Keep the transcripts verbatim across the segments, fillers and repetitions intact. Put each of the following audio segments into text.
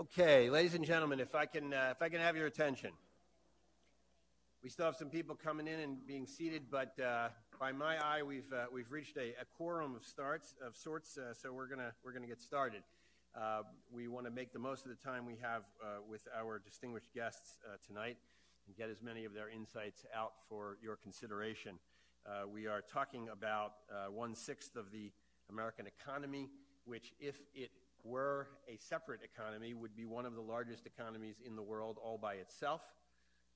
Okay, ladies and gentlemen, if I can, uh, if I can have your attention. We still have some people coming in and being seated, but uh, by my eye, we've uh, we've reached a, a quorum of starts of sorts. Uh, so we're gonna we're gonna get started. Uh, we want to make the most of the time we have uh, with our distinguished guests uh, tonight, and get as many of their insights out for your consideration. Uh, we are talking about uh, one sixth of the American economy, which, if it were a separate economy, would be one of the largest economies in the world all by itself.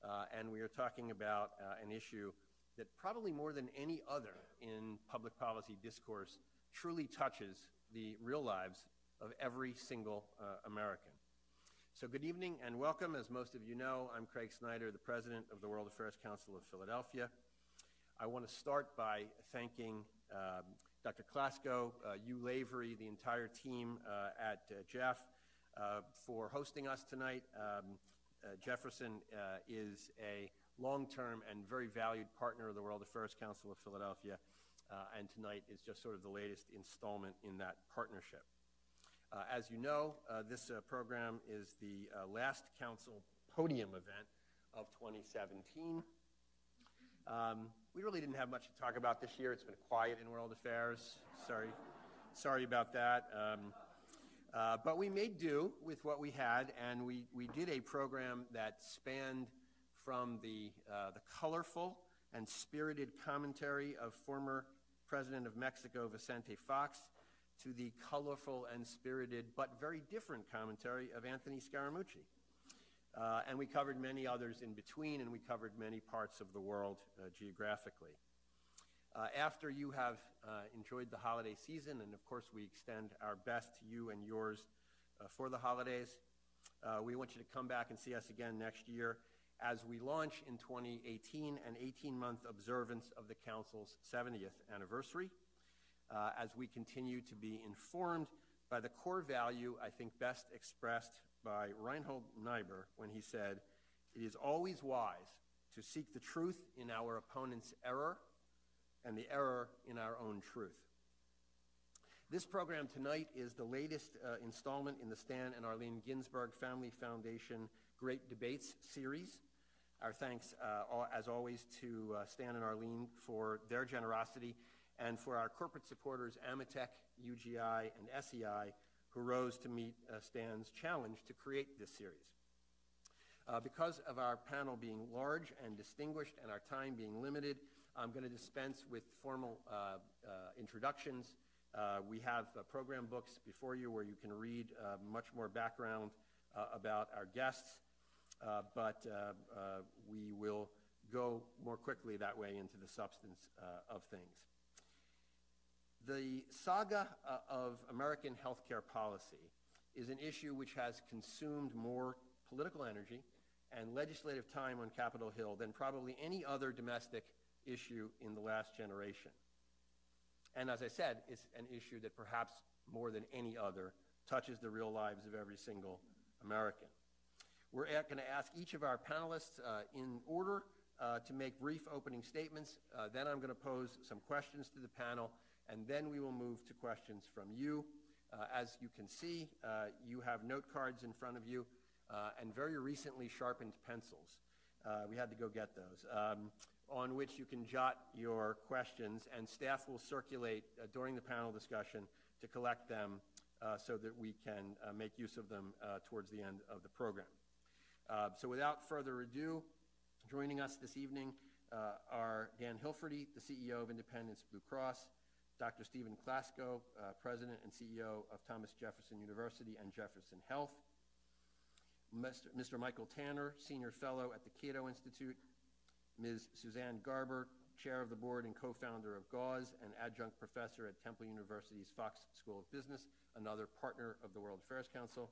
Uh, and we are talking about uh, an issue that probably more than any other in public policy discourse truly touches the real lives of every single uh, American. So good evening and welcome. As most of you know, I'm Craig Snyder, the president of the World Affairs Council of Philadelphia. I want to start by thanking um, Doctor Klasko, uh, Hugh Lavery, the entire team uh, at uh, Jeff uh, for hosting us tonight. Um, uh, Jefferson uh, is a long-term and very valued partner of the World Affairs Council of Philadelphia, uh, and tonight is just sort of the latest installment in that partnership. Uh, as you know, uh, this uh, program is the uh, last council podium event of twenty seventeen. Um, we really didn't have much to talk about this year. It's been quiet in world affairs. Sorry, sorry about that. Um, uh, but we made do with what we had, and we, we did a program that spanned from the, uh, the colorful and spirited commentary of former President of Mexico, Vicente Fox, to the colorful and spirited but very different commentary of Anthony Scaramucci. Uh, and we covered many others in between, and we covered many parts of the world uh, geographically. Uh, after you have uh, enjoyed the holiday season, and of course we extend our best to you and yours uh, for the holidays, uh, we want you to come back and see us again next year as we launch in twenty eighteen an eighteen month observance of the Council's seventieth anniversary, uh, as we continue to be informed by the core value I think best expressed by Reinhold Niebuhr when he said, "It is always wise to seek the truth in our opponent's error and the error in our own truth." This program tonight is the latest uh, installment in the Stan and Arlene Ginsburg Family Foundation Great Debates series. Our thanks, uh, as always, to uh, Stan and Arlene for their generosity, and for our corporate supporters, AMETEK, U G I, and S E I, who rose to meet uh, Stan's challenge to create this series. Uh, because of our panel being large and distinguished and our time being limited, I'm going to dispense with formal uh, uh, introductions. Uh, we have uh, program books before you where you can read uh, much more background uh, about our guests, uh, but uh, uh, we will go more quickly that way into the substance uh, of things. The saga uh, of American healthcare policy is an issue which has consumed more political energy and legislative time on Capitol Hill than probably any other domestic issue in the last generation. And as I said, it's an issue that perhaps more than any other touches the real lives of every single American. We're going to ask each of our panelists uh, in order uh, to make brief opening statements. Uh, then I'm going to pose some questions to the panel, and then we will move to questions from you. Uh, as you can see, uh, you have note cards in front of you uh, and very recently sharpened pencils. Uh, we had to go get those, um, on which you can jot your questions, and staff will circulate uh, during the panel discussion to collect them uh, so that we can uh, make use of them uh, towards the end of the program. Uh, so without further ado, joining us this evening uh, are Dan Hilferty, the C E O of Independence Blue Cross, Doctor Stephen Klasko, uh, President and C E O of Thomas Jefferson University and Jefferson Health, Mister Mister Michael Tanner, Senior Fellow at the Cato Institute, Miz Suzanne Garber, Chair of the Board and co-founder of gauze and Adjunct Professor at Temple University's Fox School of Business, another partner of the World Affairs Council,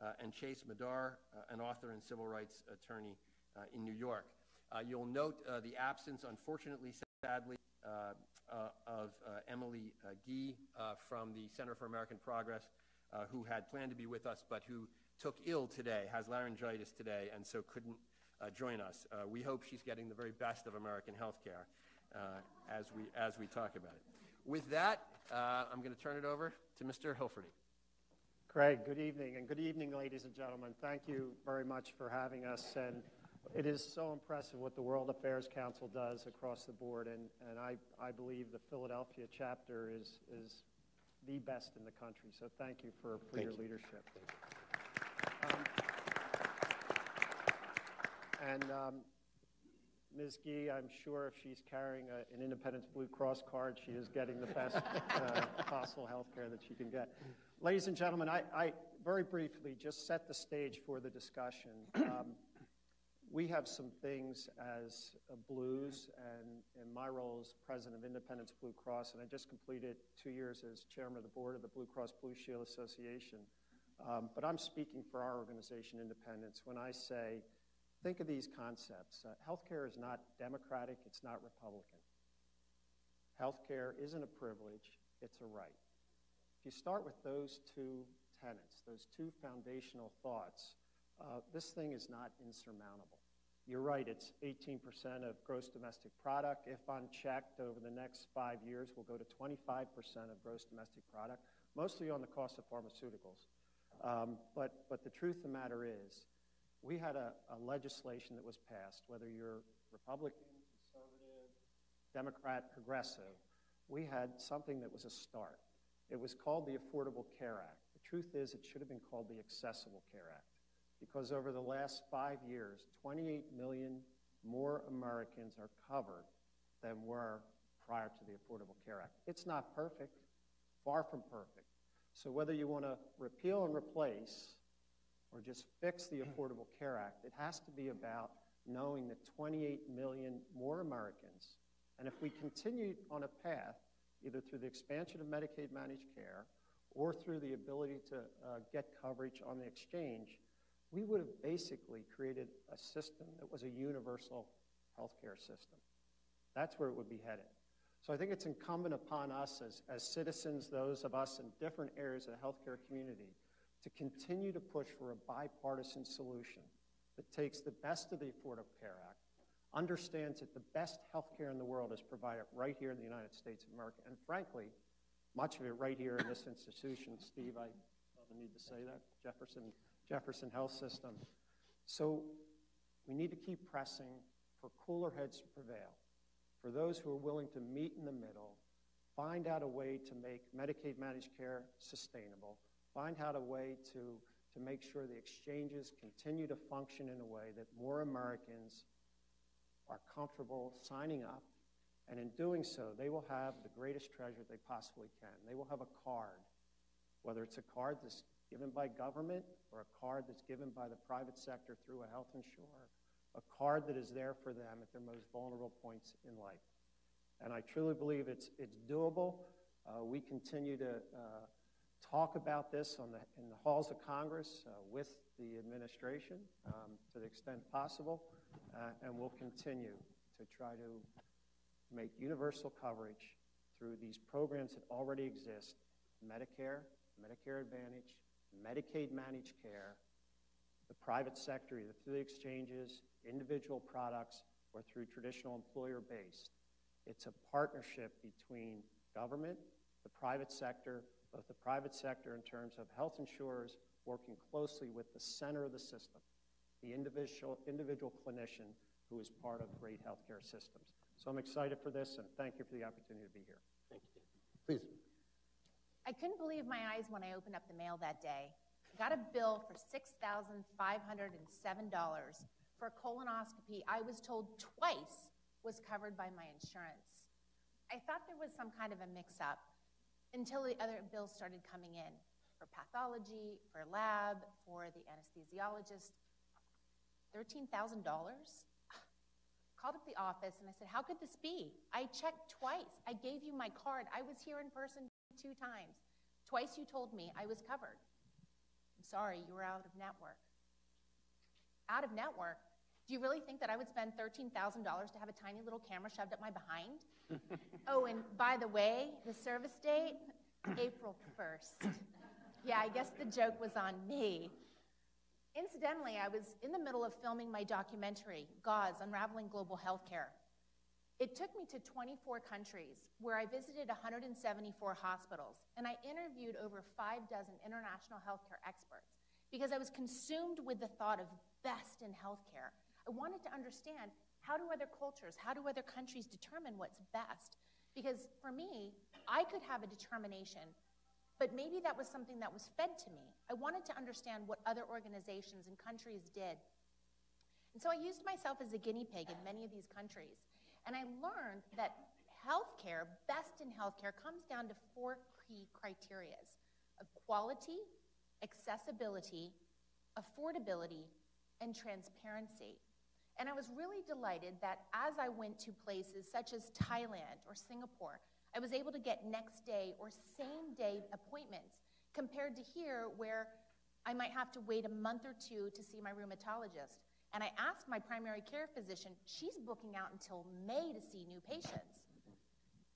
uh, and Chase Madar, uh, an author and civil rights attorney uh, in New York. Uh, you'll note uh, the absence, unfortunately, sadly, uh, Uh, of uh, Emily uh, Gee uh, from the Center for American Progress, uh, who had planned to be with us but who took ill today, has laryngitis today, and so couldn't uh, join us. Uh, we hope she's getting the very best of American healthcare uh, as we as we talk about it. With that, uh, I'm going to turn it over to Mister Hilferty. Craig, good evening, and good evening, ladies and gentlemen. Thank you very much for having us, and it is so impressive what the World Affairs Council does across the board, and, and I, I believe the Philadelphia chapter is, is the best in the country, so thank you for, for your leadership. Thank you. Um, and um, Miz Gee, I'm sure if she's carrying a, an Independence Blue Cross card, she is getting the best uh, possible health care that she can get. Ladies and gentlemen, I, I very briefly just set the stage for the discussion. Um, we have some things as Blues, and in my role as president of Independence Blue Cross, and I just completed two years as chairman of the board of the Blue Cross Blue Shield Association. Um, but I'm speaking for our organization, Independence, when I say, think of these concepts. Uh, healthcare is not Democratic, it's not Republican. Healthcare isn't a privilege, it's a right. If you start with those two tenets, those two foundational thoughts, uh, this thing is not insurmountable. You're right, it's eighteen percent of gross domestic product. If unchecked over the next five years, we'll go to twenty-five percent of gross domestic product, mostly on the cost of pharmaceuticals. Um, but, but the truth of the matter is, we had a, a legislation that was passed, whether you're Republican, conservative, Democrat, progressive, we had something that was a start. It was called the Affordable Care Act. The truth is it should have been called the Accessible Care Act, because over the last five years, twenty-eight million more Americans are covered than were prior to the Affordable Care Act. It's not perfect, far from perfect. So whether you want to repeal and replace or just fix the Affordable Care Act, it has to be about knowing that twenty-eight million more Americans, and if we continue on a path, either through the expansion of Medicaid managed care or through the ability to uh, get coverage on the exchange, we would have basically created a system that was a universal healthcare system. That's where it would be headed. So I think it's incumbent upon us as, as citizens, those of us in different areas of the healthcare community, to continue to push for a bipartisan solution that takes the best of the Affordable Care Act, understands that the best healthcare in the world is provided right here in the United States of America, and frankly, much of it right here in this institution. Steve, I don't need to say that, Jefferson, Jefferson Health System. So we need to keep pressing for cooler heads to prevail, for those who are willing to meet in the middle, find out a way to make Medicaid managed care sustainable, find out a way to, to make sure the exchanges continue to function in a way that more Americans are comfortable signing up, and in doing so, they will have the greatest treasure they possibly can. They will have a card, whether it's a card that's given by government or a card that's given by the private sector through a health insurer, a card that is there for them at their most vulnerable points in life. And I truly believe it's, it's doable. Uh, we continue to uh, talk about this on the, in the halls of Congress uh, with the administration um, to the extent possible, uh, and we'll continue to try to make universal coverage through these programs that already exist, Medicare, Medicare Advantage, Medicaid managed care, the private sector, either through the exchanges, individual products, or through traditional employer-based. It's a partnership between government, the private sector, both the private sector in terms of health insurers working closely with the center of the system, the individual, individual clinician who is part of great healthcare systems. So I'm excited for this, and thank you for the opportunity to be here. Thank you. Please. I couldn't believe my eyes when I opened up the mail that day. I got a bill for six thousand five hundred seven dollars for a colonoscopy I was told twice was covered by my insurance. I thought there was some kind of a mix-up until the other bills started coming in for pathology, for lab, for the anesthesiologist. thirteen thousand dollars? Called up the office and I said, how could this be? I checked twice. I gave you my card. I was here in person two times. Twice you told me I was covered. I'm sorry, you were out of network. Out of network? Do you really think that I would spend thirteen thousand dollars to have a tiny little camera shoved up my behind? Oh, and by the way, the service date, April first. Yeah, I guess the joke was on me. Incidentally, I was in the middle of filming my documentary, Gauze, Unraveling Global Healthcare. It took me to twenty-four countries, where I visited one hundred seventy-four hospitals, and I interviewed over five dozen international healthcare experts, because I was consumed with the thought of best in healthcare. I wanted to understand, how do other cultures, how do other countries determine what's best? Because for me, I could have a determination, but maybe that was something that was fed to me. I wanted to understand what other organizations and countries did. And so I used myself as a guinea pig in many of these countries. And I learned that healthcare, best in healthcare, comes down to four key criteria of quality, accessibility, affordability, and transparency. And I was really delighted that as I went to places such as Thailand or Singapore, I was able to get next day or same day appointments, compared to here where I might have to wait a month or two to see my rheumatologist. And I asked my primary care physician, she's booking out until May to see new patients.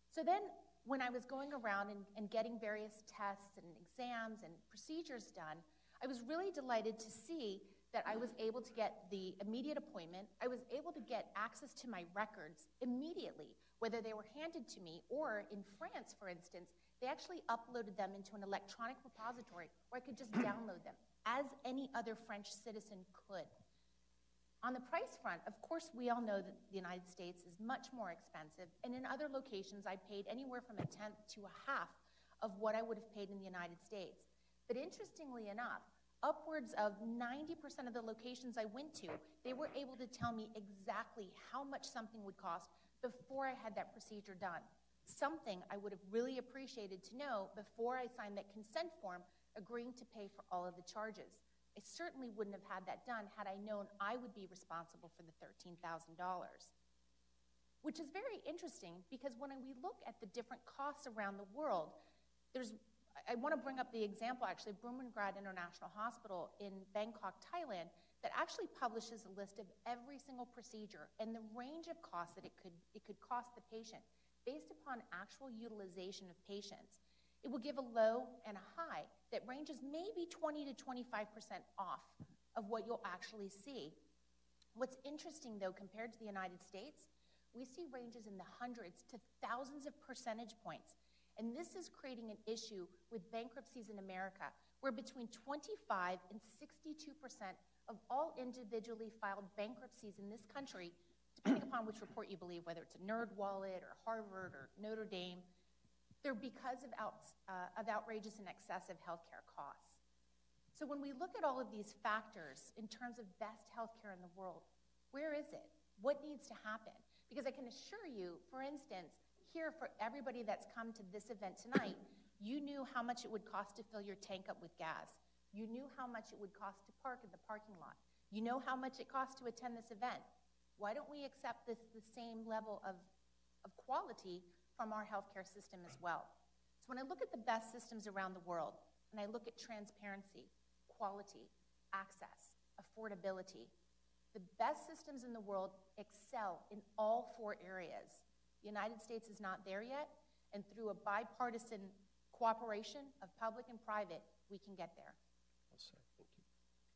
So then when I was going around and, and getting various tests and exams and procedures done, I was really delighted to see that I was able to get the immediate appointment. I was able to get access to my records immediately, whether they were handed to me or, in France, for instance, they actually uploaded them into an electronic repository where I could just download them, as any other French citizen could. On the price front, of course, we all know that the United States is much more expensive, and in other locations, I paid anywhere from a tenth to a half of what I would have paid in the United States. But interestingly enough, upwards of ninety percent of the locations I went to, they were able to tell me exactly how much something would cost before I had that procedure done. Something I would have really appreciated to know before I signed that consent form agreeing to pay for all of the charges. I certainly wouldn't have had that done had I known I would be responsible for the thirteen thousand dollars. Which is very interesting, because when we look at the different costs around the world, there's I want to bring up the example, actually, Bumrungrad International Hospital in Bangkok, Thailand, that actually publishes a list of every single procedure and the range of costs that it could, it could cost the patient based upon actual utilization of patients. It will give a low and a high that ranges maybe twenty to twenty-five percent off of what you'll actually see. What's interesting, though, compared to the United States, we see ranges in the hundreds to thousands of percentage points. And this is creating an issue with bankruptcies in America, where between twenty-five and sixty-two percent of all individually filed bankruptcies in this country, depending upon which report you believe, whether it's a NerdWallet or Harvard or Notre Dame, they're because of, out, uh, of outrageous and excessive healthcare costs. So when we look at all of these factors in terms of best healthcare in the world, where is it? What needs to happen? Because I can assure you, for instance, here for everybody that's come to this event tonight, you knew how much it would cost to fill your tank up with gas. You knew how much it would cost to park in the parking lot. You know how much it costs to attend this event. Why don't we accept this, the same level of, of quality from our healthcare system as well? So when I look at the best systems around the world, and I look at transparency, quality, access, affordability, the best systems in the world excel in all four areas. The United States is not there yet, and through a bipartisan cooperation of public and private, we can get there. Yes, sir. Thank you.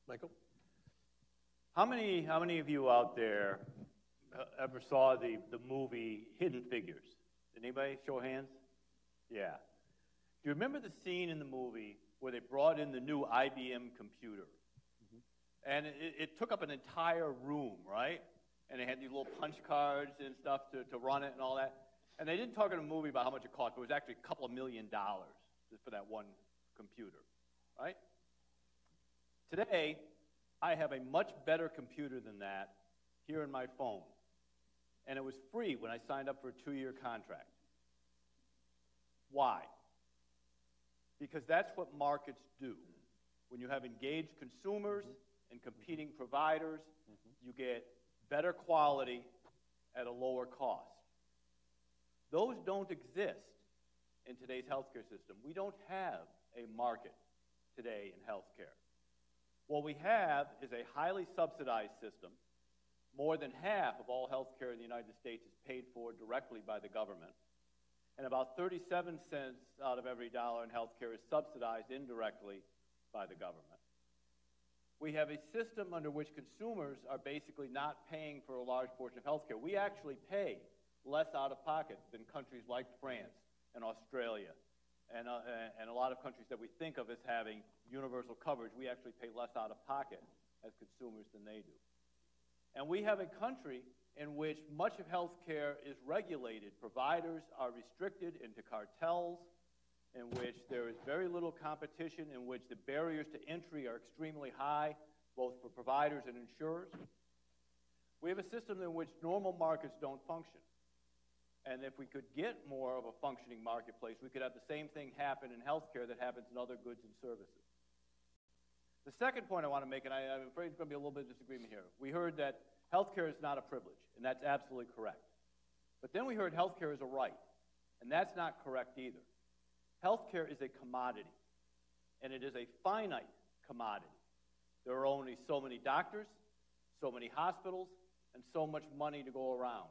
Michael? How many, how many of you out there uh, ever saw the, the movie Hidden Figures? Did anybody show hands? Yeah. Do you remember the scene in the movie where they brought in the new I B M computer? Mm-hmm. And it, it took up an entire room, right? And they had these little punch cards and stuff to, to run it and all that. And they didn't talk in the movie about how much it cost, but it was actually a couple of million dollars just for that one computer, right? Today, I have a much better computer than that here in my phone. And it was free when I signed up for a two-year contract. Why? Because that's what markets do. When you have engaged consumers and competing providers, you get better quality at a lower cost. Those don't exist in today's healthcare system. We don't have a market today in healthcare. What we have is a highly subsidized system. More than half of all healthcare in the United States is paid for directly by the government. And about thirty-seven cents out of every dollar in healthcare is subsidized indirectly by the government. We have a system under which consumers are basically not paying for a large portion of healthcare. We actually pay less out of pocket than countries like France and Australia and, uh, and a lot of countries that we think of as having universal coverage. We actually pay less out of pocket as consumers than they do. And we have a country in which much of health care is regulated. Providers are restricted into cartels, in which there is very little competition, in which the barriers to entry are extremely high, both for providers and insurers. We have a system in which normal markets don't function. And if we could get more of a functioning marketplace, we could have the same thing happen in healthcare that happens in other goods and services. The second point I want to make, and I, I'm afraid it's going to be a little bit of disagreement here. We heard that healthcare is not a privilege, and that's absolutely correct. But then we heard healthcare is a right, and that's not correct either. Healthcare is a commodity, and it is a finite commodity. There are only so many doctors, so many hospitals, and so much money to go around.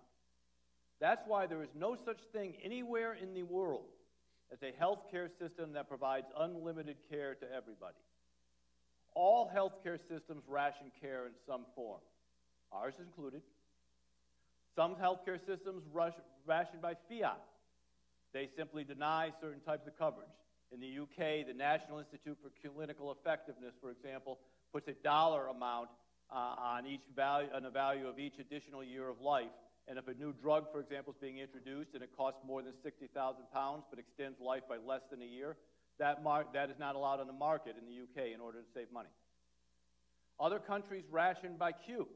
That's why there is no such thing anywhere in the world as a healthcare system that provides unlimited care to everybody. All healthcare systems ration care in some form, ours included. Some healthcare systems rush, ration by fiat. They simply deny certain types of coverage. In the U K, the National Institute for Clinical Effectiveness, for example, puts a dollar amount uh, on each value, on the value of each additional year of life. And if a new drug, for example, is being introduced and it costs more than sixty thousand pounds but extends life by less than a year, that, mar that is not allowed on the market in the U K in order to save money. Other countries ration by queue.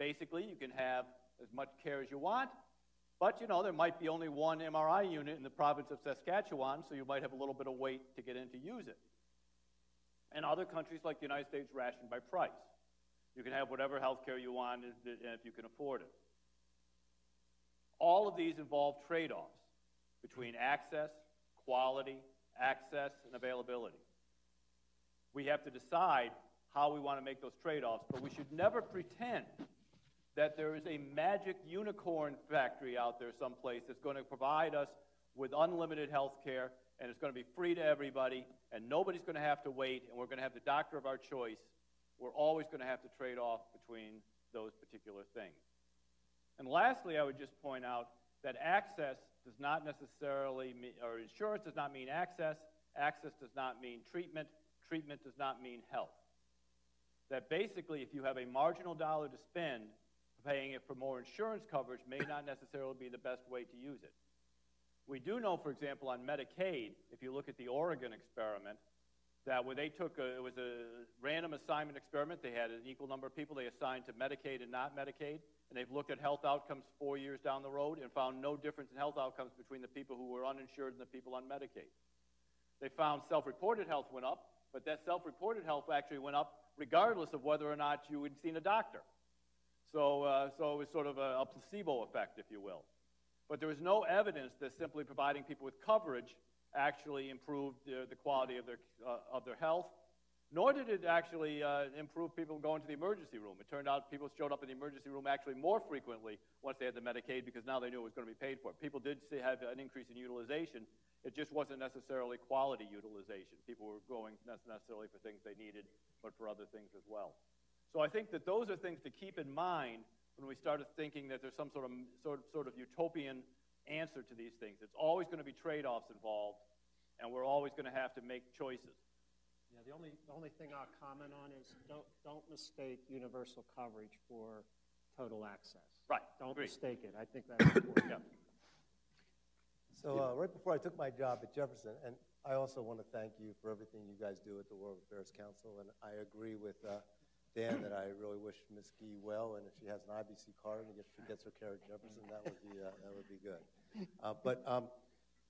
Basically, you can have as much care as you want, but you know, there might be only one M R I unit in the province of Saskatchewan, so you might have a little bit of wait to get in to use it. And other countries like the United States ration by price. You can have whatever health care you want if you can afford it. All of these involve trade-offs between access, quality, access, and availability. We have to decide how we want to make those trade-offs, but we should never pretend that there is a magic unicorn factory out there someplace that's going to provide us with unlimited health care, and it's going to be free to everybody, and nobody's going to have to wait, and we're going to have the doctor of our choice. We're always going to have to trade off between those particular things. And lastly, I would just point out that access does not necessarily mean, or insurance does not mean access. Access does not mean treatment. Treatment does not mean health. That basically, if you have a marginal dollar to spend, paying it for more insurance coverage may not necessarily be the best way to use it. We do know, for example, on Medicaid, if you look at the Oregon experiment, that when they took a, it was a random assignment experiment, they had an equal number of people they assigned to Medicaid and not Medicaid, and they've looked at health outcomes four years down the road and found no difference in health outcomes between the people who were uninsured and the people on Medicaid. They found self-reported health went up, but that self-reported health actually went up regardless of whether or not you had seen a doctor. So, uh, so it was sort of a, a placebo effect, if you will. But there was no evidence that simply providing people with coverage actually improved uh, the quality of their, uh, of their health, nor did it actually uh, improve people going to the emergency room. It turned out people showed up in the emergency room actually more frequently once they had the Medicaid because now they knew it was going to be paid for. People did see, have an increase in utilization. It just wasn't necessarily quality utilization. People were going not necessarily for things they needed, but for other things as well. So I think that those are things to keep in mind when we started thinking that there's some sort of, sort of, sort of utopian answer to these things. It's always going to be trade-offs involved, and we're always going to have to make choices. Yeah, the only, the only thing I'll comment on is don't, don't mistake universal coverage for total access. Right. Don't Agreed. mistake it. I think that's important. Yeah. So uh, right before I took my job at Jefferson, and I also want to thank you for everything you guys do at the World Affairs Council, and I agree with uh, Dan, that I really wish Miz Gee well, and if she has an I B C card and if she gets her care at Jefferson, that would be uh, that would be good. Uh, but um,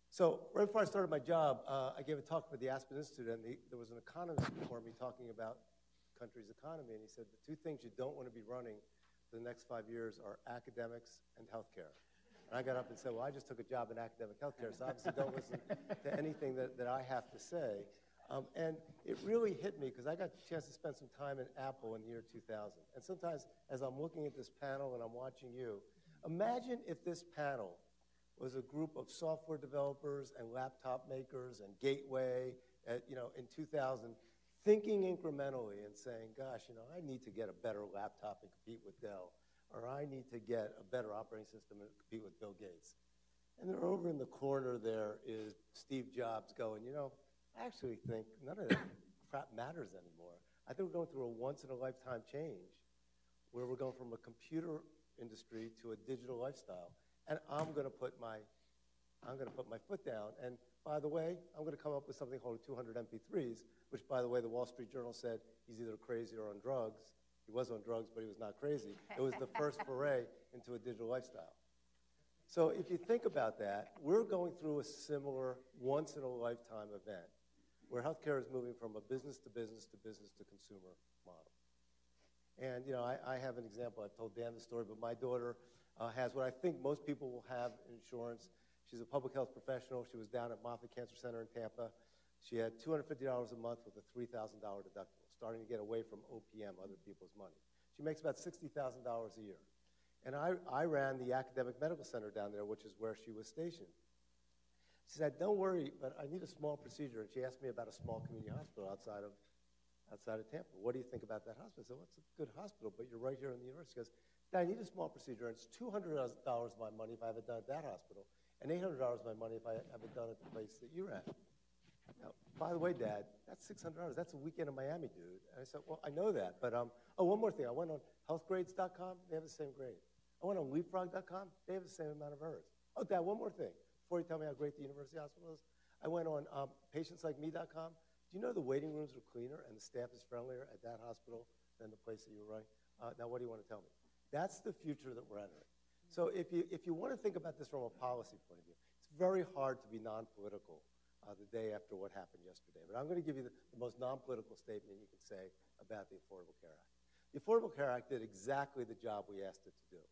so right before I started my job, uh, I gave a talk for the Aspen Institute, and the, there was an economist before me talking about the country's economy, and he said the two things you don't want to be running for the next five years are academics and healthcare. And I got up and said, well, I just took a job in academic healthcare, so obviously don't listen to anything that, that I have to say. Um, and it really hit me because I got the chance to spend some time in Apple in the year two thousand. And sometimes as I'm looking at this panel and I'm watching you, imagine if this panel was a group of software developers and laptop makers and Gateway at, you know, in two thousand, thinking incrementally and saying, gosh, you know, I need to get a better laptop and compete with Dell. or I need to get a better operating system to compete with Bill Gates. And then over in the corner there is Steve Jobs going, you know, I actually think none of that crap matters anymore. I think we're going through a once-in-a-lifetime change where we're going from a computer industry to a digital lifestyle. And I'm going to put my, I'm going to put my foot down. And by the way, I'm going to come up with something called two hundred M P threes, which, by the way, the Wall Street Journal said he's either crazy or on drugs. He was on drugs, but he was not crazy. It was the first foray into a digital lifestyle. So if you think about that, we're going through a similar once-in-a-lifetime event where healthcare is moving from a business-to-business to business-to-consumer model. And you know, I, I have an example. I've told Dan the story, but my daughter uh, has what I think most people will have insurance. She's a public health professional. She was down at Moffitt Cancer Center in Tampa. She had two hundred fifty dollars a month with a three thousand dollar deductible, starting to get away from O P M, other people's money. She makes about sixty thousand dollars a year. And I, I ran the academic medical center down there, which is where she was stationed. She said, don't worry, but I need a small procedure. And she asked me about a small community hospital outside of, outside of Tampa. What do you think about that hospital? I said, well, it's a good hospital, but you're right here in the university. She goes, I need a small procedure, and it's two hundred dollars of my money if I have it done at that hospital, and eight hundred dollars of my money if I have it done at the place that you're at. Now, by the way, Dad, that's six hundred dollars. That's a weekend in Miami, dude. And I said, well, I know that, but, um, oh, one more thing. I went on health grades dot com. They have the same grade. I went on leapfrog dot com. They have the same amount of errors. Oh, Dad, one more thing. Before you tell me how great the university hospital is, I went on um, patients like me dot com. Do you know the waiting rooms are cleaner and the staff is friendlier at that hospital than the place that you were running? Uh, now, what do you want to tell me? That's the future that we're entering. So if you, if you want to think about this from a policy point of view, it's very hard to be non-political Uh, the day after what happened yesterday. But I'm going to give you the, the most non-political statement you can say about the Affordable Care Act. The Affordable Care Act did exactly the job we asked it to do.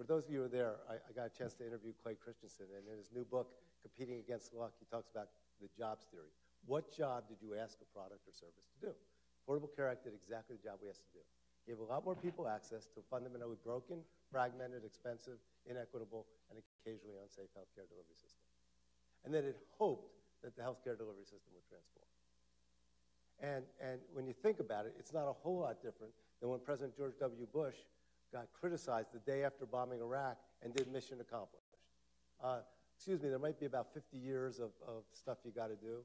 For those of you who are there, I, I got a chance to interview Clay Christensen, and in his new book, Competing Against Luck, he talks about the jobs theory. What job did you ask a product or service to do? Affordable Care Act did exactly the job we asked to do. It gave a lot more people access to fundamentally broken, fragmented, expensive, inequitable, and occasionally unsafe healthcare delivery system. And that it hoped that the healthcare delivery system would transform. And, and when you think about it, it's not a whole lot different than when President George W. Bush got criticized the day after bombing Iraq and did mission accomplished. Uh, excuse me, there might be about fifty years of, of stuff you got to do.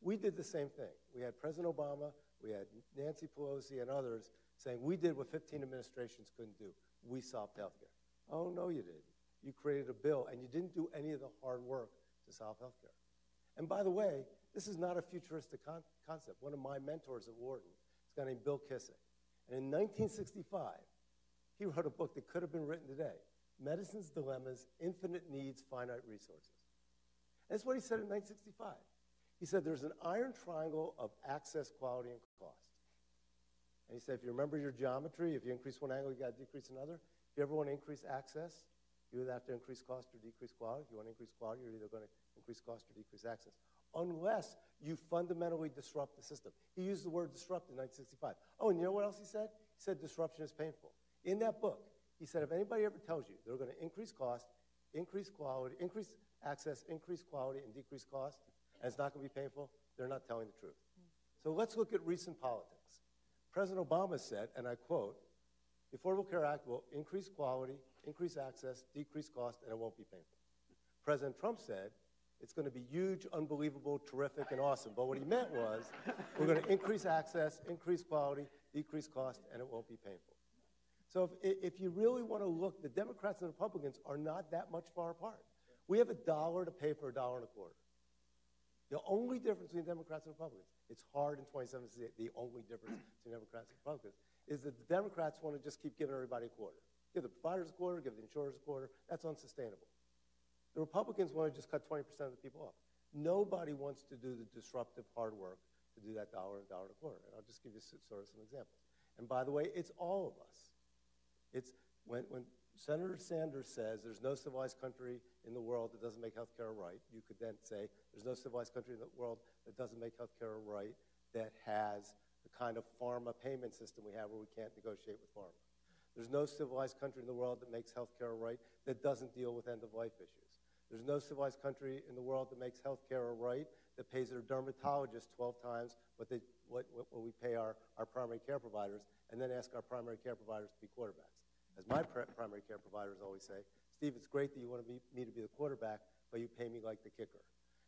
We did the same thing. We had President Obama, we had Nancy Pelosi and others saying, we did what fifteen administrations couldn't do. We solved healthcare. Oh, no, you didn't. You created a bill, and you didn't do any of the hard work to solve healthcare. And by the way, this is not a futuristic con concept. One of my mentors at Wharton is a guy named Bill Kissick. And in nineteen sixty-five, he wrote a book that could have been written today, Medicine's Dilemmas, Infinite Needs, Finite Resources. And that's what he said in nineteen sixty-five. He said there's an iron triangle of access, quality, and cost. And he said, if you remember your geometry, if you increase one angle, you gotta decrease another. If you ever wanna increase access, you either have to increase cost or decrease quality. If you want to increase quality, you're either going to increase cost or decrease access, unless you fundamentally disrupt the system. He used the word disrupt in nineteen sixty-five. Oh, and you know what else he said? He said disruption is painful. In that book, he said if anybody ever tells you they're going to increase cost, increase quality, increase access, increase quality, and decrease cost, and it's not going to be painful, they're not telling the truth. So let's look at recent politics. President Obama said, and I quote, the Affordable Care Act will increase quality, increase access, decrease cost, and it won't be painful. President Trump said, it's going to be huge, unbelievable, terrific, and awesome. But what he meant was, we're going to increase access, increase quality, decrease cost, and it won't be painful. So if, if you really want to look, the Democrats and Republicans are not that much far apart. We have a dollar to pay for a dollar and a quarter. The only difference between Democrats and Republicans, it's hard in twenty-seven to see the only difference between Democrats and Republicans, is that the Democrats want to just keep giving everybody a quarter. Give the providers a quarter, give the insurers a quarter. That's unsustainable. The Republicans want to just cut twenty percent of the people off. Nobody wants to do the disruptive hard work to do that dollar and dollar and a quarter. And I'll just give you sort of some examples. And by the way, it's all of us. It's when, when Senator Sanders says there's no civilized country in the world that doesn't make healthcare a right, you could then say there's no civilized country in the world that doesn't make healthcare a right that has the kind of pharma payment system we have where we can't negotiate with pharma. There's no civilized country in the world that makes healthcare a right that doesn't deal with end-of-life issues. There's no civilized country in the world that makes healthcare a right that pays their dermatologists twelve times what, they, what, what we pay our, our primary care providers and then ask our primary care providers to be quarterbacks. as my pr primary care providers always say, Steve, it's great that you want me, me to be the quarterback, but you pay me like the kicker.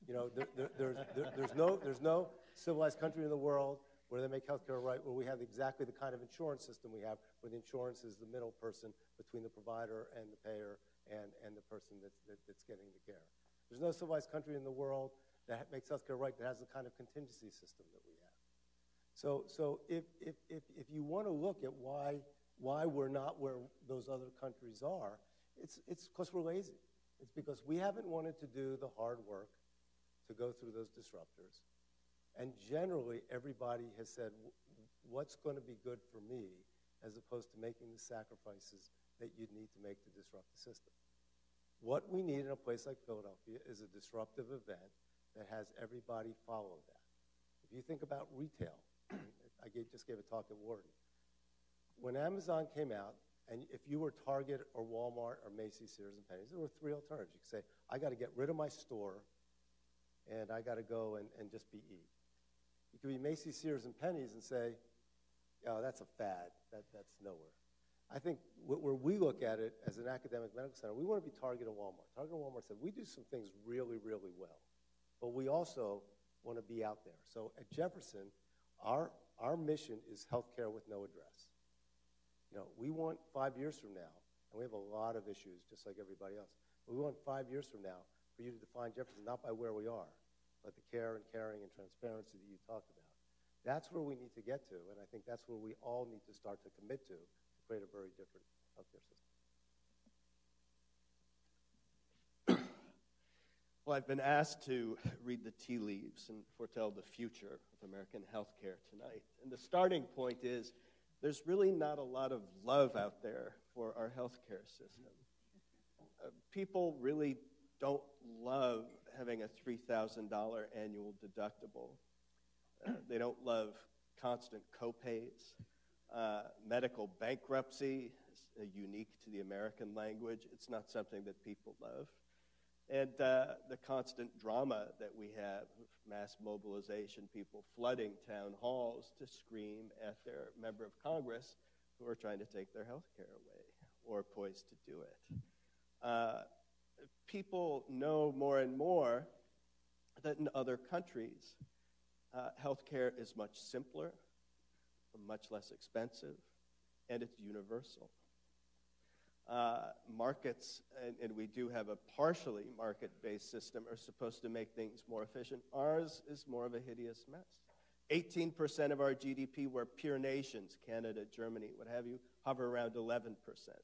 You know, there, there, there's, there, there's, no, there's no civilized country in the world where they make healthcare right, where we have exactly the kind of insurance system we have, where the insurance is the middle person between the provider and the payer and, and the person that's, that, that's getting the care. There's no civilized country in the world that makes healthcare right that has the kind of contingency system that we have. So, so if, if, if, if you want to look at why, why we're not where those other countries are, it's because we're lazy. It's because we haven't wanted to do the hard work to go through those disruptors. And generally, everybody has said, what's going to be good for me, as opposed to making the sacrifices that you'd need to make to disrupt the system. What we need in a place like Philadelphia is a disruptive event that has everybody follow that. If you think about retail, I gave, just gave a talk at Wharton. When Amazon came out, and if you were Target or Walmart or Macy's, Sears and Penney's, there were three alternatives. You could say, I got to get rid of my store, and I got to go and, and just be E. You could be Macy's, Sears and Penney's and say, oh, that's a fad. That, that's nowhere. I think wh where we look at it as an academic medical center, we want to be Target and Walmart. Target and Walmart said, we do some things really, really well, but we also want to be out there. So at Jefferson, our, our mission is healthcare with no address. You know, we want five years from now, and we have a lot of issues just like everybody else, but we want five years from now for you to define Jefferson not by where we are, but the care and caring and transparency that you talked about. That's where we need to get to, and I think that's where we all need to start to commit to to create a very different healthcare system. Well, I've been asked to read the tea leaves and foretell the future of American healthcare tonight. And the starting point is there's really not a lot of love out there for our healthcare system. Uh, people really don't love having a three thousand dollar annual deductible. Uh, they don't love constant co-pays. Uh, medical bankruptcy is uh, unique to the American language. It's not something that people love. And uh, the constant drama that we have, mass mobilization, people flooding town halls to scream at their member of Congress who are trying to take their health care away or poised to do it. Uh, people know more and more that in other countries, Uh, healthcare is much simpler, much less expensive, and it's universal. Uh, markets, and, and we do have a partially market-based system, are supposed to make things more efficient. Ours is more of a hideous mess. eighteen percent of our G D P, where peer nations, Canada, Germany, what have you, hover around eleven percent.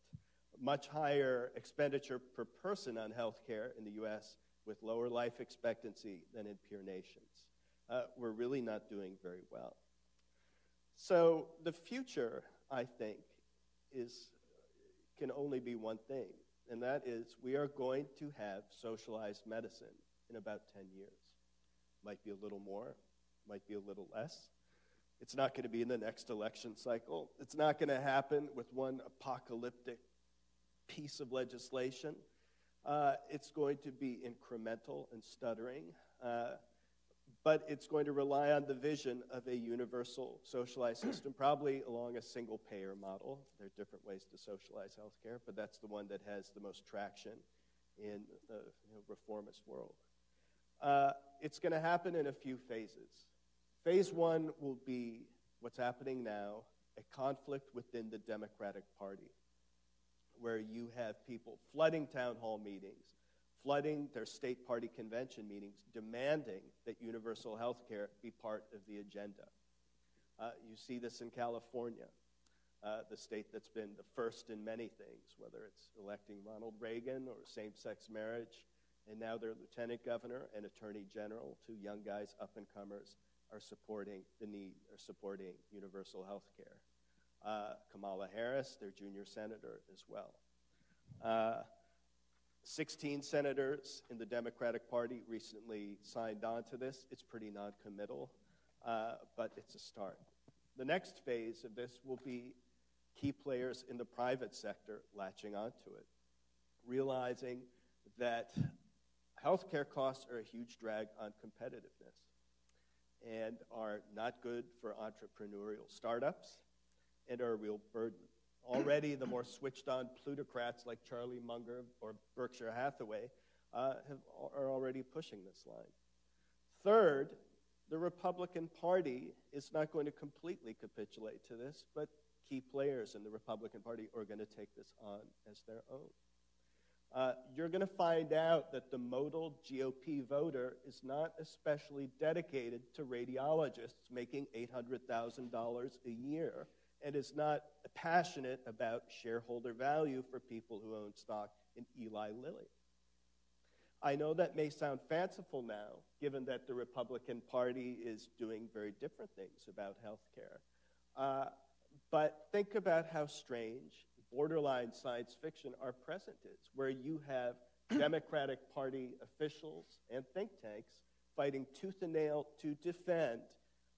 Much higher expenditure per person on healthcare in the U S with lower life expectancy than in peer nations. Uh, we're really not doing very well. So the future, I think, is, can only be one thing, and that is we are going to have socialized medicine in about ten years. Might be a little more, might be a little less. It's not going to be in the next election cycle. It's not going to happen with one apocalyptic piece of legislation. Uh, it's going to be incremental and stuttering. Uh, But it's going to rely on the vision of a universal socialized system, probably along a single-payer model. There are different ways to socialize healthcare, but that's the one that has the most traction in the you know, reformist world. Uh, it's going to happen in a few phases. Phase one will be what's happening now, a conflict within the Democratic Party, where you have people flooding town hall meetings, flooding their state party convention meetings, demanding that universal health care be part of the agenda. Uh, you see this in California, uh, the state that's been the first in many things, whether it's electing Ronald Reagan or same-sex marriage, and now their lieutenant governor and attorney general, two young guys, up-and-comers, are supporting the need, are supporting universal health care. Uh, Kamala Harris, their junior senator, as well. Uh, sixteen senators in the Democratic Party recently signed on to this. It's pretty non-committal, uh, but it's a start. The next phase of this will be key players in the private sector latching onto it, realizing that healthcare costs are a huge drag on competitiveness and are not good for entrepreneurial startups and are a real burden already the more switched-on plutocrats like Charlie Munger or Berkshire Hathaway uh, have, are already pushing this line. Third, the Republican Party is not going to completely capitulate to this, but key players in the Republican Party are going to take this on as their own. Uh, you're going to find out that the modal G O P voter is not especially dedicated to radiologists making eight hundred thousand dollars a year and is not passionate about shareholder value for people who own stock in Eli Lilly. I know that may sound fanciful now, given that the Republican Party is doing very different things about health care. Uh, but think about how strange borderline science fiction our present is, where you have Democratic Party officials and think tanks fighting tooth and nail to defend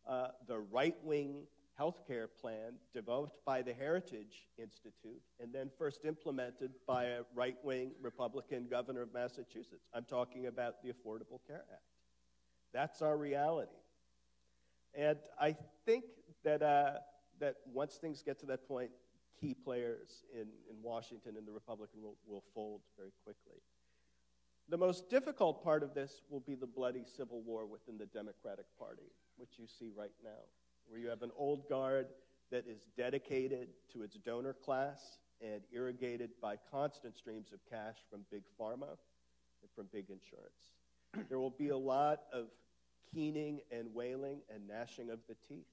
uh, the right-wing healthcare plan developed by the Heritage Institute and then first implemented by a right-wing Republican governor of Massachusetts. I'm talking about the Affordable Care Act. That's our reality. And I think that, uh, that once things get to that point, key players in, in Washington and the Republican will, will fold very quickly. The most difficult part of this will be the bloody civil war within the Democratic Party, which you see right now, where you have an old guard that is dedicated to its donor class and irrigated by constant streams of cash from big pharma and from big insurance. There will be a lot of keening and wailing and gnashing of the teeth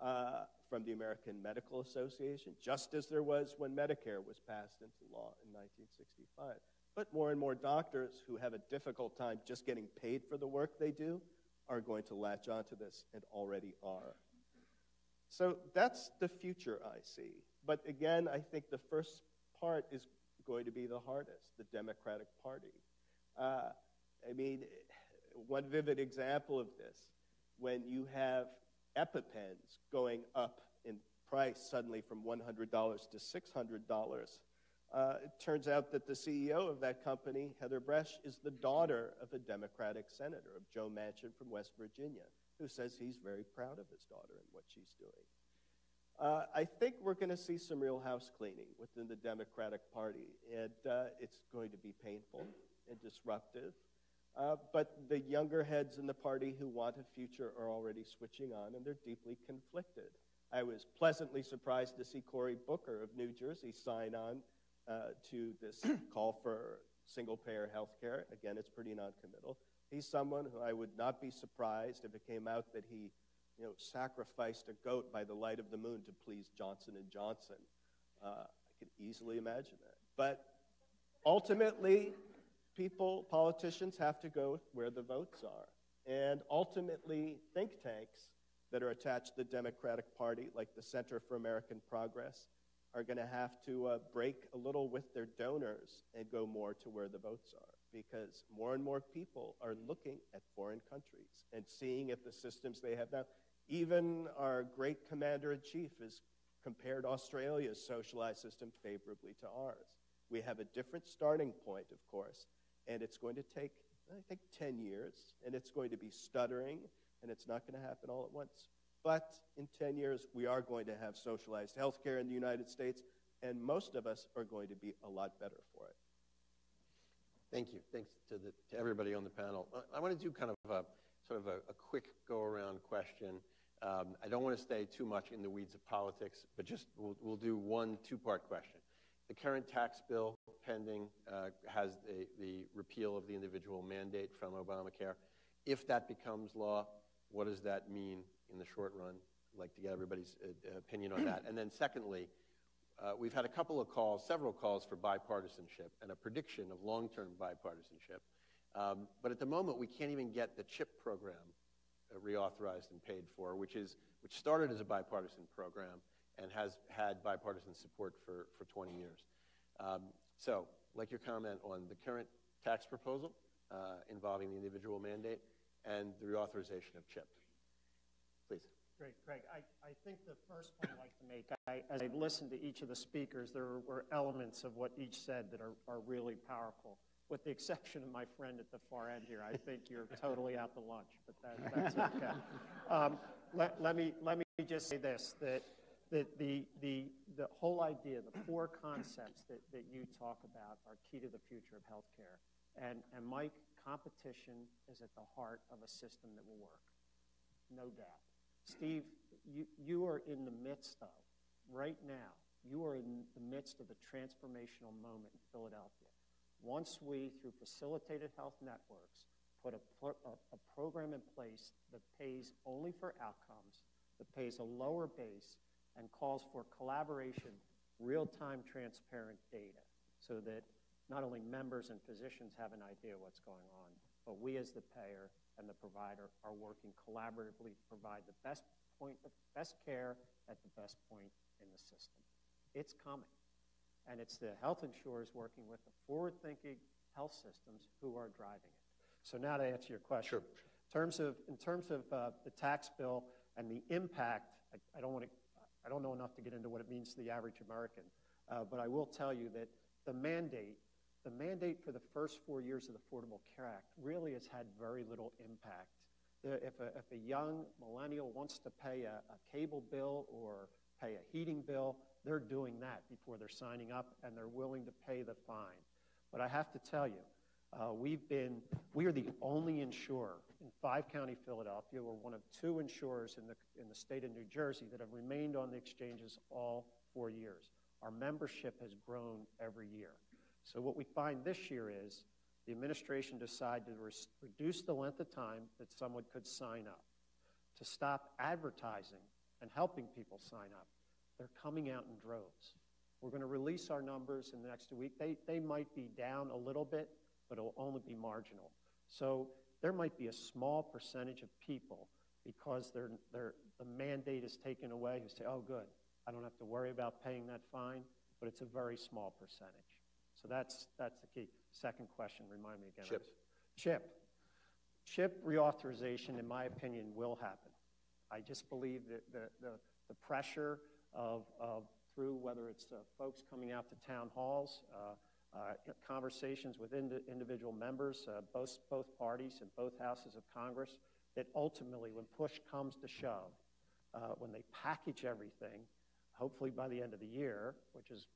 Uh, from the American Medical Association, just as there was when Medicare was passed into law in nineteen sixty-five. But more and more doctors who have a difficult time just getting paid for the work they do are going to latch onto this and already are. So that's the future I see. But again, I think the first part is going to be the hardest, the Democratic Party. Uh, I mean, one vivid example of this, when you have EpiPens going up in price suddenly from one hundred dollars to six hundred dollars. Uh, it turns out that the C E O of that company, Heather Bresch, is the daughter of a Democratic senator, of Joe Manchin from West Virginia, who says he's very proud of his daughter and what she's doing. Uh, I think we're going to see some real house cleaning within the Democratic Party, and uh, it's going to be painful and disruptive. Uh, but the younger heads in the party who want a future are already switching on, and they're deeply conflicted. I was pleasantly surprised to see Cory Booker of New Jersey sign on uh, to this call for single-payer health care. Again, it's pretty noncommittal. He's someone who I would not be surprised if it came out that he you know, sacrificed a goat by the light of the moon to please Johnson and Johnson. Uh, I could easily imagine that. But ultimately, people, politicians have to go where the votes are. And ultimately, think tanks that are attached to the Democratic Party, like the Center for American Progress, are going to have to uh, break a little with their donors and go more to where the votes are, because more and more people are looking at foreign countries and seeing if the systems they have now. Even our great commander-in-chief has compared Australia's socialized system favorably to ours. We have a different starting point, of course, and it's going to take, I think, ten years, and it's going to be stuttering, and it's not going to happen all at once. But in ten years, we are going to have socialized health care in the United States, and most of us are going to be a lot better for it. Thank you. Thanks to, the, to everybody on the panel. I, I want to do kind of a sort of a, a quick go-around question. Um, I don't want to stay too much in the weeds of politics, but just we'll, we'll do one two-part question. The current tax bill pending uh, has the, the repeal of the individual mandate from Obamacare. If that becomes law, what does that mean in the short run? I'd like to get everybody's uh, opinion on that. And then secondly, uh, we've had a couple of calls, several calls for bipartisanship and a prediction of long-term bipartisanship. Um, but at the moment, we can't even get the CHIP program uh, reauthorized and paid for, which, is, which started as a bipartisan program and has had bipartisan support for, for twenty years. Um, so, I'd like your comment on the current tax proposal uh, involving the individual mandate and the reauthorization of CHIP. Please. Great, Craig. I, I think the first point I'd like to make, I, as I listened to each of the speakers, there were elements of what each said that are, are really powerful. With the exception of my friend at the far end here, I think you're totally out to lunch, but that, that's okay. Um, let, let, me, let me just say this, that the, the, the, the whole idea, the four concepts that, that you talk about are key to the future of healthcare. And, and Mike, competition is at the heart of a system that will work, no doubt. Steve, you, you are in the midst of, right now, you are in the midst of a transformational moment in Philadelphia. Once we, through facilitated health networks, put a, pro a, a program in place that pays only for outcomes, that pays a lower base, and calls for collaboration, real-time transparent data, so that not only members and physicians have an idea what's going on, but we as the payer and the provider are working collaboratively to provide the best point of best care at the best point in the system. It's coming. And it's the health insurers working with the forward-thinking health systems who are driving it. So now to answer your question. Sure. In terms of, in terms of uh, the tax bill and the impact, I, I, don't wanna, I don't know enough to get into what it means to the average American, uh, but I will tell you that the mandate The mandate for the first four years of the Affordable Care Act really has had very little impact. If a, if a young millennial wants to pay a, a cable bill or pay a heating bill, they're doing that before they're signing up, and they're willing to pay the fine. But I have to tell you, uh, we've been, we are the only insurer in five-county Philadelphia. We're one of two insurers in the, in the state of New Jersey that have remained on the exchanges all four years. Our membership has grown every year. So what we find this year is the administration decided to re reduce the length of time that someone could sign up, to stop advertising and helping people sign up. They're coming out in droves. We're going to release our numbers in the next week. They, they might be down a little bit, but it'll only be marginal. So there might be a small percentage of people, because they're, they're, the mandate is taken away, who say, oh, good, I don't have to worry about paying that fine, but it's a very small percentage. So that's, that's the key. Second question, remind me again. CHIP. CHIP. CHIP reauthorization, in my opinion, will happen. I just believe that the, the, the pressure of, of, through whether it's uh, folks coming out to town halls, uh, uh, conversations with ind individual members, uh, both, both parties and both houses of Congress, that ultimately when push comes to shove, uh, when they package everything, hopefully by the end of the year, which is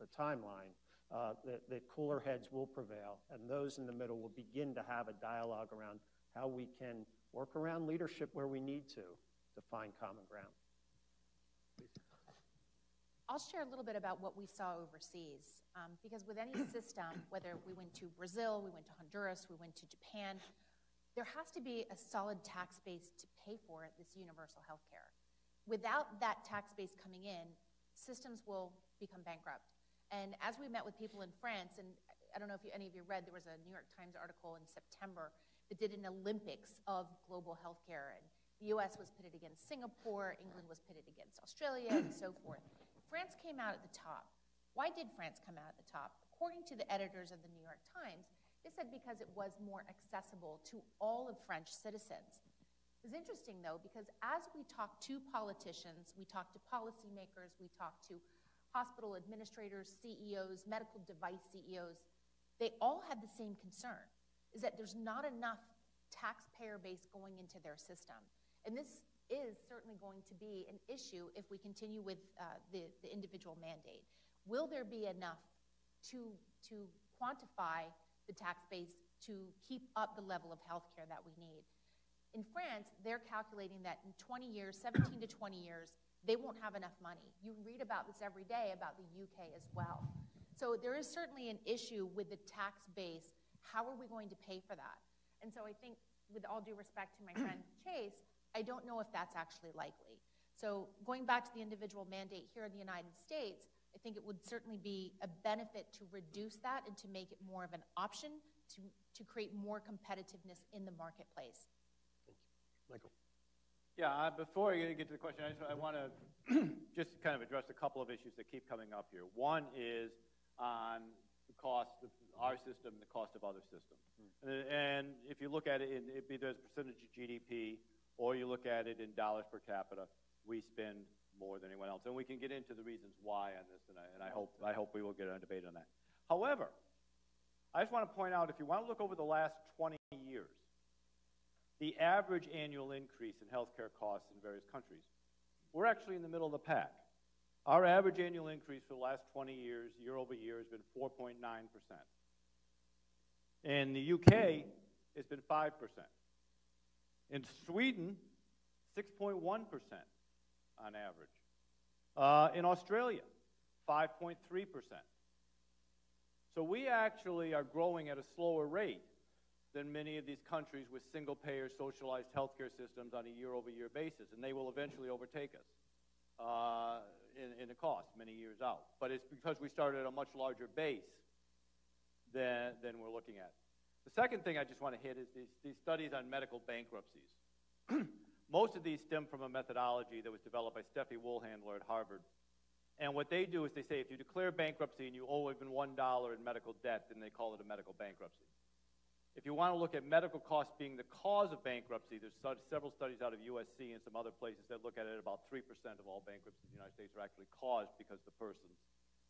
the timeline, Uh, that, that cooler heads will prevail, and those in the middle will begin to have a dialogue around how we can work around leadership where we need to, to find common ground. I'll share a little bit about what we saw overseas, um, because with any system, whether we went to Brazil, we went to Honduras, we went to Japan, there has to be a solid tax base to pay for this universal health care. Without that tax base coming in, systems will become bankrupt. And as we met with people in France, and I don't know if you, any of you read, there was a New York Times article in September that did an Olympics of global healthcare, and the U S was pitted against Singapore, England was pitted against Australia, and so forth. France came out at the top. Why did France come out at the top? According to the editors of the New York Times, they said because it was more accessible to all of French citizens. It was interesting, though, because as we talked to politicians, we talked to policymakers, we talked to hospital administrators, C E Os, medical device C E Os, they all had the same concern, is that there's not enough taxpayer base going into their system. And this is certainly going to be an issue if we continue with uh, the, the individual mandate. Will there be enough to, to quantify the tax base to keep up the level of healthcare that we need? In France, they're calculating that in twenty years, seventeen to twenty years, they won't have enough money. You read about this every day about the U K as well. So there is certainly an issue with the tax base. How are we going to pay for that? And so I think, with all due respect to my friend Chase, I don't know if that's actually likely. So going back to the individual mandate here in the United States, I think it would certainly be a benefit to reduce that and to make it more of an option to, to create more competitiveness in the marketplace. Thank you. Michael. Yeah, uh, before I get to the question, I, just, I want to just kind of address a couple of issues that keep coming up here. One is on the cost of our system and the cost of other systems. Mm. And, and if you look at it, in, it be there's a percentage of G D P, or you look at it in dollars per capita, we spend more than anyone else. And we can get into the reasons why on this, and I, and I, hope, I hope we will get a debate on that. However, I just want to point out, if you want to look over the last twenty years, the average annual increase in healthcare costs in various countries, we're actually in the middle of the pack. Our average annual increase for the last twenty years, year over year, has been four point nine percent. In the U K, it's been five percent. In Sweden, six point one percent on average. Uh, in Australia, five point three percent. So we actually are growing at a slower rate than many of these countries with single-payer socialized healthcare systems on a year-over-year basis, and they will eventually overtake us uh, in, in the cost many years out. But it's because we started at a much larger base than, than we're looking at. The second thing I just want to hit is these, these studies on medical bankruptcies. Most of these stem from a methodology that was developed by Steffi Woolhandler at Harvard. And what they do is they say if you declare bankruptcy and you owe even one dollar in medical debt, then they call it a medical bankruptcy. If you want to look at medical costs being the cause of bankruptcy, there's several studies out of U S C and some other places that look at it. About three percent of all bankruptcies in the United States are actually caused because of the person's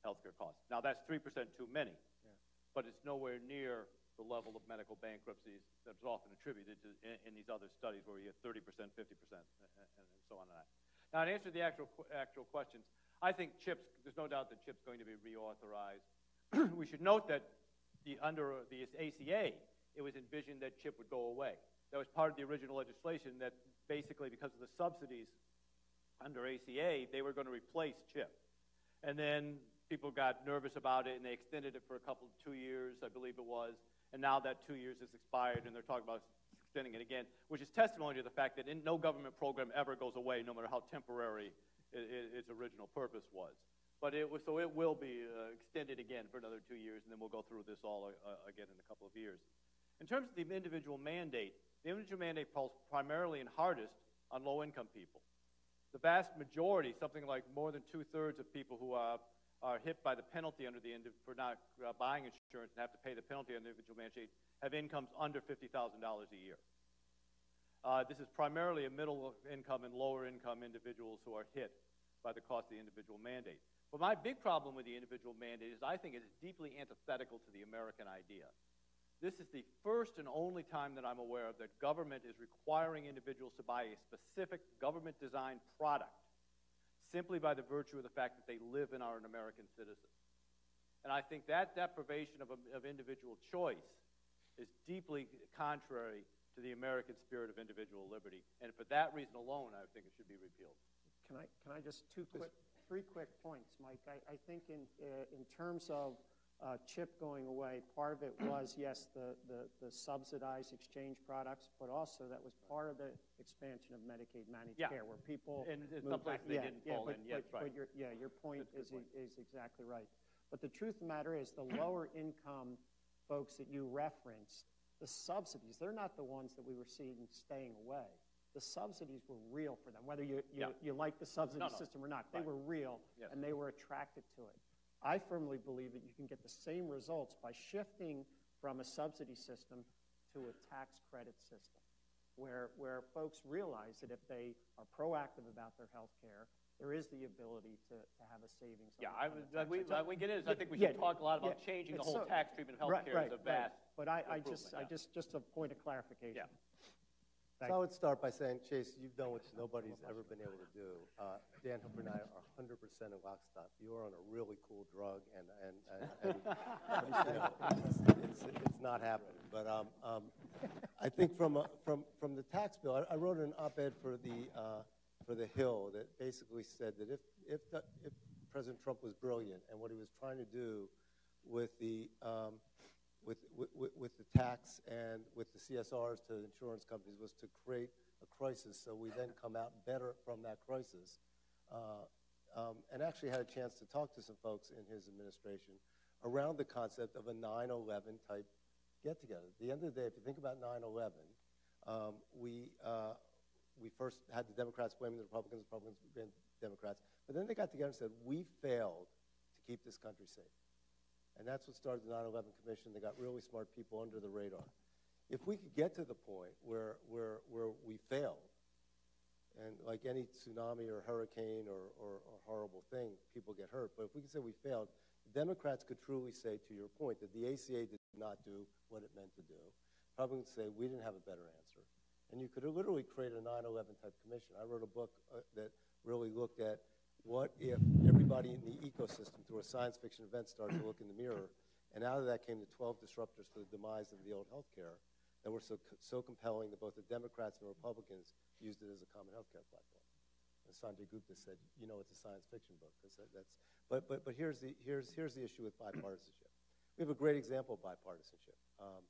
healthcare costs. Now, that's three percent too many, yeah. But it's nowhere near the level of medical bankruptcies that's often attributed to in, in these other studies where you have thirty percent, fifty percent, and, and so on and on. Now, to answer the actual, actual questions, I think CHIPS, there's no doubt that CHIPS is going to be reauthorized. We should note that the, under the A C A, it was envisioned that CHIP would go away. That was part of the original legislation that basically because of the subsidies under A C A, they were going to replace CHIP. And then people got nervous about it and they extended it for a couple, two years, I believe it was. And now that two years has expired and they're talking about extending it again, which is testimony to the fact that in, no government program ever goes away, no matter how temporary it, it, its original purpose was. But it was, so it will be uh, extended again for another two years and then we'll go through this all uh, again in a couple of years. In terms of the individual mandate, the individual mandate falls primarily and hardest on low-income people. The vast majority, something like more than two-thirds of people who are, are hit by the penalty under the for not uh, buying insurance and have to pay the penalty on the individual mandate, have incomes under fifty thousand dollars a year. Uh, this is primarily a middle-income and lower-income individuals who are hit by the cost of the individual mandate. But my big problem with the individual mandate is I think it is deeply antithetical to the American idea. This is the first and only time that I'm aware of that government is requiring individuals to buy a specific government-designed product simply by the virtue of the fact that they live and are an American citizen. And I think that deprivation of, of individual choice is deeply contrary to the American spirit of individual liberty. And for that reason alone, I think it should be repealed. Can I, can I just two quick, three quick points, Mike? I, I think in, uh, in terms of Uh, CHIP going away, part of it was, yes, the, the, the subsidized exchange products, but also that was part of the expansion of Medicaid managed yeah. care, where people and moved back. They yeah, didn't yeah, fall but, in yet, but, right. but your, yeah, your point is, point is exactly right. But the truth of the matter is the lower income folks that you referenced, the subsidies, they're not the ones that we were seeing staying away. The subsidies were real for them, whether you, you, yeah. you like the subsidy no, no. system or not. They right. were real, yes. and they were attracted to it. I firmly believe that you can get the same results by shifting from a subsidy system to a tax credit system, where, where folks realize that if they are proactive about their health care, there is the ability to, to have a savings. Yeah, I, I, we, so, we get it. I think we yeah, should talk a lot about yeah, changing the whole so, tax treatment of health care right, right, as a vast right. But I, I just, yeah. I just, just a point of clarification. Yeah. So I would start by saying, Chase, you've done what nobody's ever been able to do. Uh, Dan Hilferty and I are one hundred percent in lockstep. You are on a really cool drug, and, and, and, and you know, it's, it's, it's not happening. But um, um, I think from, a, from, from the tax bill, I, I wrote an op-ed for, uh, for The Hill that basically said that if, if, the, if President Trump was brilliant and what he was trying to do with the um, With, with, with the tax and with the C S Rs to the insurance companies was to create a crisis so we then come out better from that crisis. Uh, um, and actually had a chance to talk to some folks in his administration around the concept of a nine eleven type get-together. At the end of the day, if you think about nine eleven, um, we, uh, we first had the Democrats blaming the Republicans, Republicans blaming the Democrats, but then they got together and said, we failed to keep this country safe. And that's what started the nine eleven Commission. They got really smart people under the radar. If we could get to the point where, where, where we failed, and like any tsunami or hurricane or, or, or horrible thing, people get hurt. But if we could say we failed, the Democrats could truly say, to your point, that the A C A did not do what it meant to do. Probably could say, we didn't have a better answer. And you could literally create a nine eleven type commission. I wrote a book uh, that really looked at what if everybody in the ecosystem through a science fiction event started to look in the mirror, and out of that came the twelve disruptors for the demise of the old healthcare that were so, so compelling that both the Democrats and the Republicans used it as a common healthcare platform. And Sanjay Gupta said, you know, it's a science fiction book. That, that's, but but, but here's, the, here's, here's the issue with bipartisanship. We have a great example of bipartisanship. Um,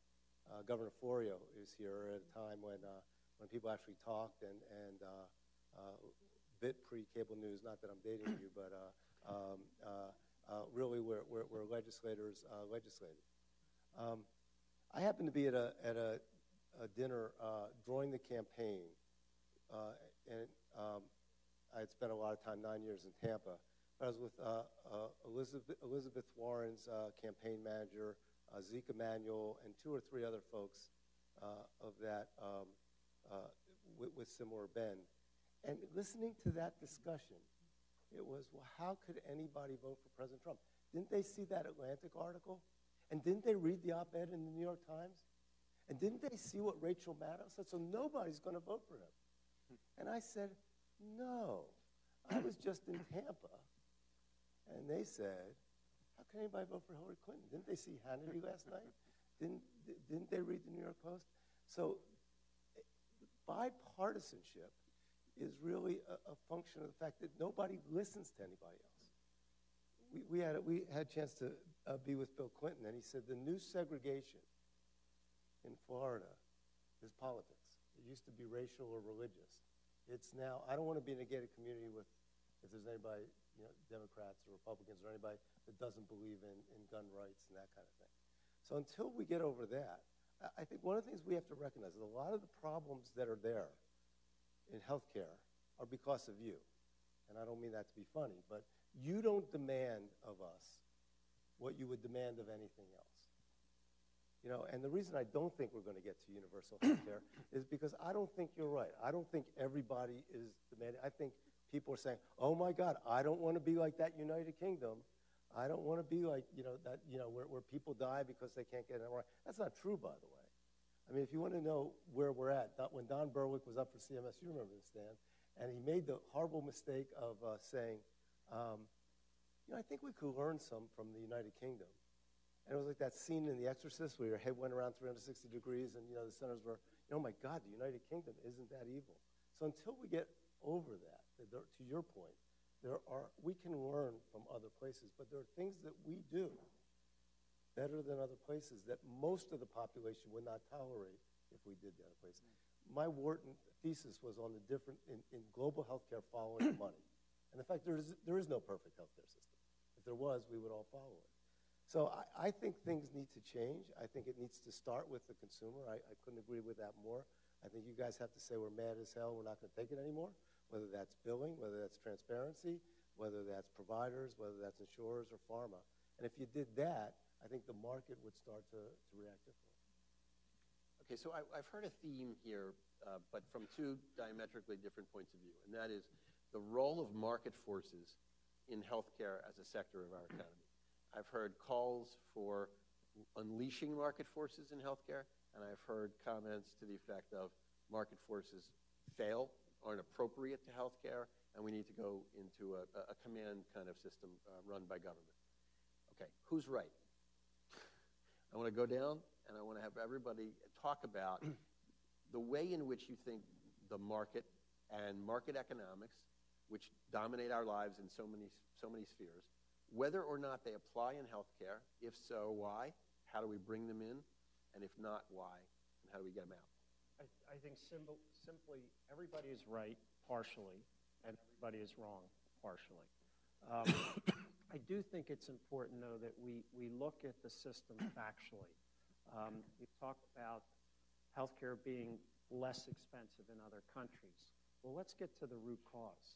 uh, Governor Florio is here at a time when, uh, when people actually talked and, and uh, uh, bit pre-cable news, not that I'm dating you, but uh, um, uh, uh, really where, where, where legislators uh, legislated. Um, I happened to be at a, at a, a dinner uh, during the campaign, uh, and um, I had spent a lot of time, nine years in Tampa. I was with uh, uh, Elizabeth, Elizabeth Warren's uh, campaign manager, uh, Zeke Emanuel, and two or three other folks uh, of that um, uh, with, with similar bend. And listening to that discussion, it was, well, how could anybody vote for President Trump? Didn't they see that Atlantic article? And didn't they read the op-ed in the New York Times? And didn't they see what Rachel Maddow said? So nobody's going to vote for him. And I said, no, I was just in Tampa. And they said, how can anybody vote for Hillary Clinton? Didn't they see Hannity last night? Didn't, didn't they read the New York Post? So bipartisanship is really a, a function of the fact that nobody listens to anybody else. We, we, had, a, we had a chance to uh, be with Bill Clinton, and he said the new segregation in Florida is politics. It used to be racial or religious. It's now, I don't want to be in a gated community with, if there's anybody, you know, Democrats or Republicans or anybody that doesn't believe in, in gun rights and that kind of thing. So until we get over that, I, I think one of the things we have to recognize is a lot of the problems that are there in healthcare are because of you. And I don't mean that to be funny, but you don't demand of us what you would demand of anything else. You know, and the reason I don't think we're going to get to universal healthcare is because I don't think you're right. I don't think everybody is demanding. I think people are saying, oh my God, I don't want to be like that United Kingdom. I don't want to be like, you know, that, you know, where, where people die because they can't get an M R I. That's not true, by the way. I mean, if you want to know where we're at, when Don Berwick was up for C M S, you remember this, Dan, and he made the horrible mistake of uh, saying, um, you know, I think we could learn some from the United Kingdom. And it was like that scene in The Exorcist where your head went around three hundred sixty degrees and, you know, the centers were, oh my God, the United Kingdom isn't that evil. So until we get over that, there, to your point, there are, we can learn from other places, but there are things that we do better than other places that most of the population would not tolerate if we did the other places. Mm-hmm. My Wharton thesis was on the difference in, in global healthcare following money. And in fact, there is, there is no perfect healthcare system. If there was, we would all follow it. So I, I think things need to change. I think it needs to start with the consumer. I, I couldn't agree with that more. I think you guys have to say we're mad as hell, we're not gonna take it anymore, whether that's billing, whether that's transparency, whether that's providers, whether that's insurers or pharma. And if you did that, I think the market would start to, to react differently. Okay, so I, I've heard a theme here, uh, but from two diametrically different points of view, and that is the role of market forces in healthcare as a sector of our economy. I've heard calls for unleashing market forces in healthcare, and I've heard comments to the effect of market forces fail, aren't appropriate to healthcare, and we need to go into a, a command kind of system uh, run by government. Okay, who's right? I want to go down, and I want to have everybody talk about the way in which you think the market and market economics, which dominate our lives in so many, so many spheres, whether or not they apply in healthcare. If so, why? How do we bring them in? And if not, why? And how do we get them out? I, I think simple, simply everybody is right partially, and everybody is wrong partially. Um, I do think it's important, though, that we, we look at the system factually. Um, you talk about healthcare being less expensive in other countries. Well, let's get to the root cause.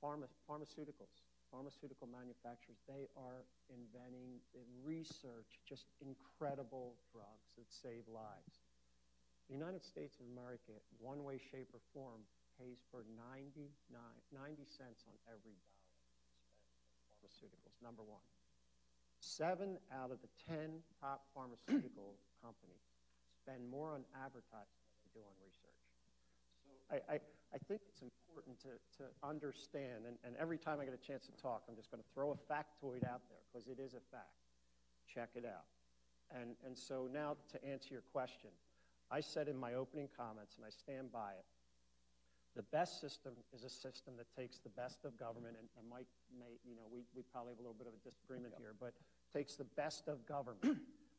Pharma, pharmaceuticals, pharmaceutical manufacturers, they are inventing in research just incredible drugs that save lives. The United States of America, one way, shape, or form, pays for ninety-nine, ninety cents on every dollar. Pharmaceuticals, number one. Seven out of the ten top pharmaceutical companies spend more on advertising than they do on research. So I, I, I think it's important important to, to understand, and, and every time I get a chance to talk, I'm just going to throw a factoid out there, because it is a fact. Check it out. And, and so now, to answer your question, I said in my opening comments, and I stand by it, the best system is a system that takes the best of government, and, and Mike may, you know, we, we probably have a little bit of a disagreement yeah. here, but takes the best of government,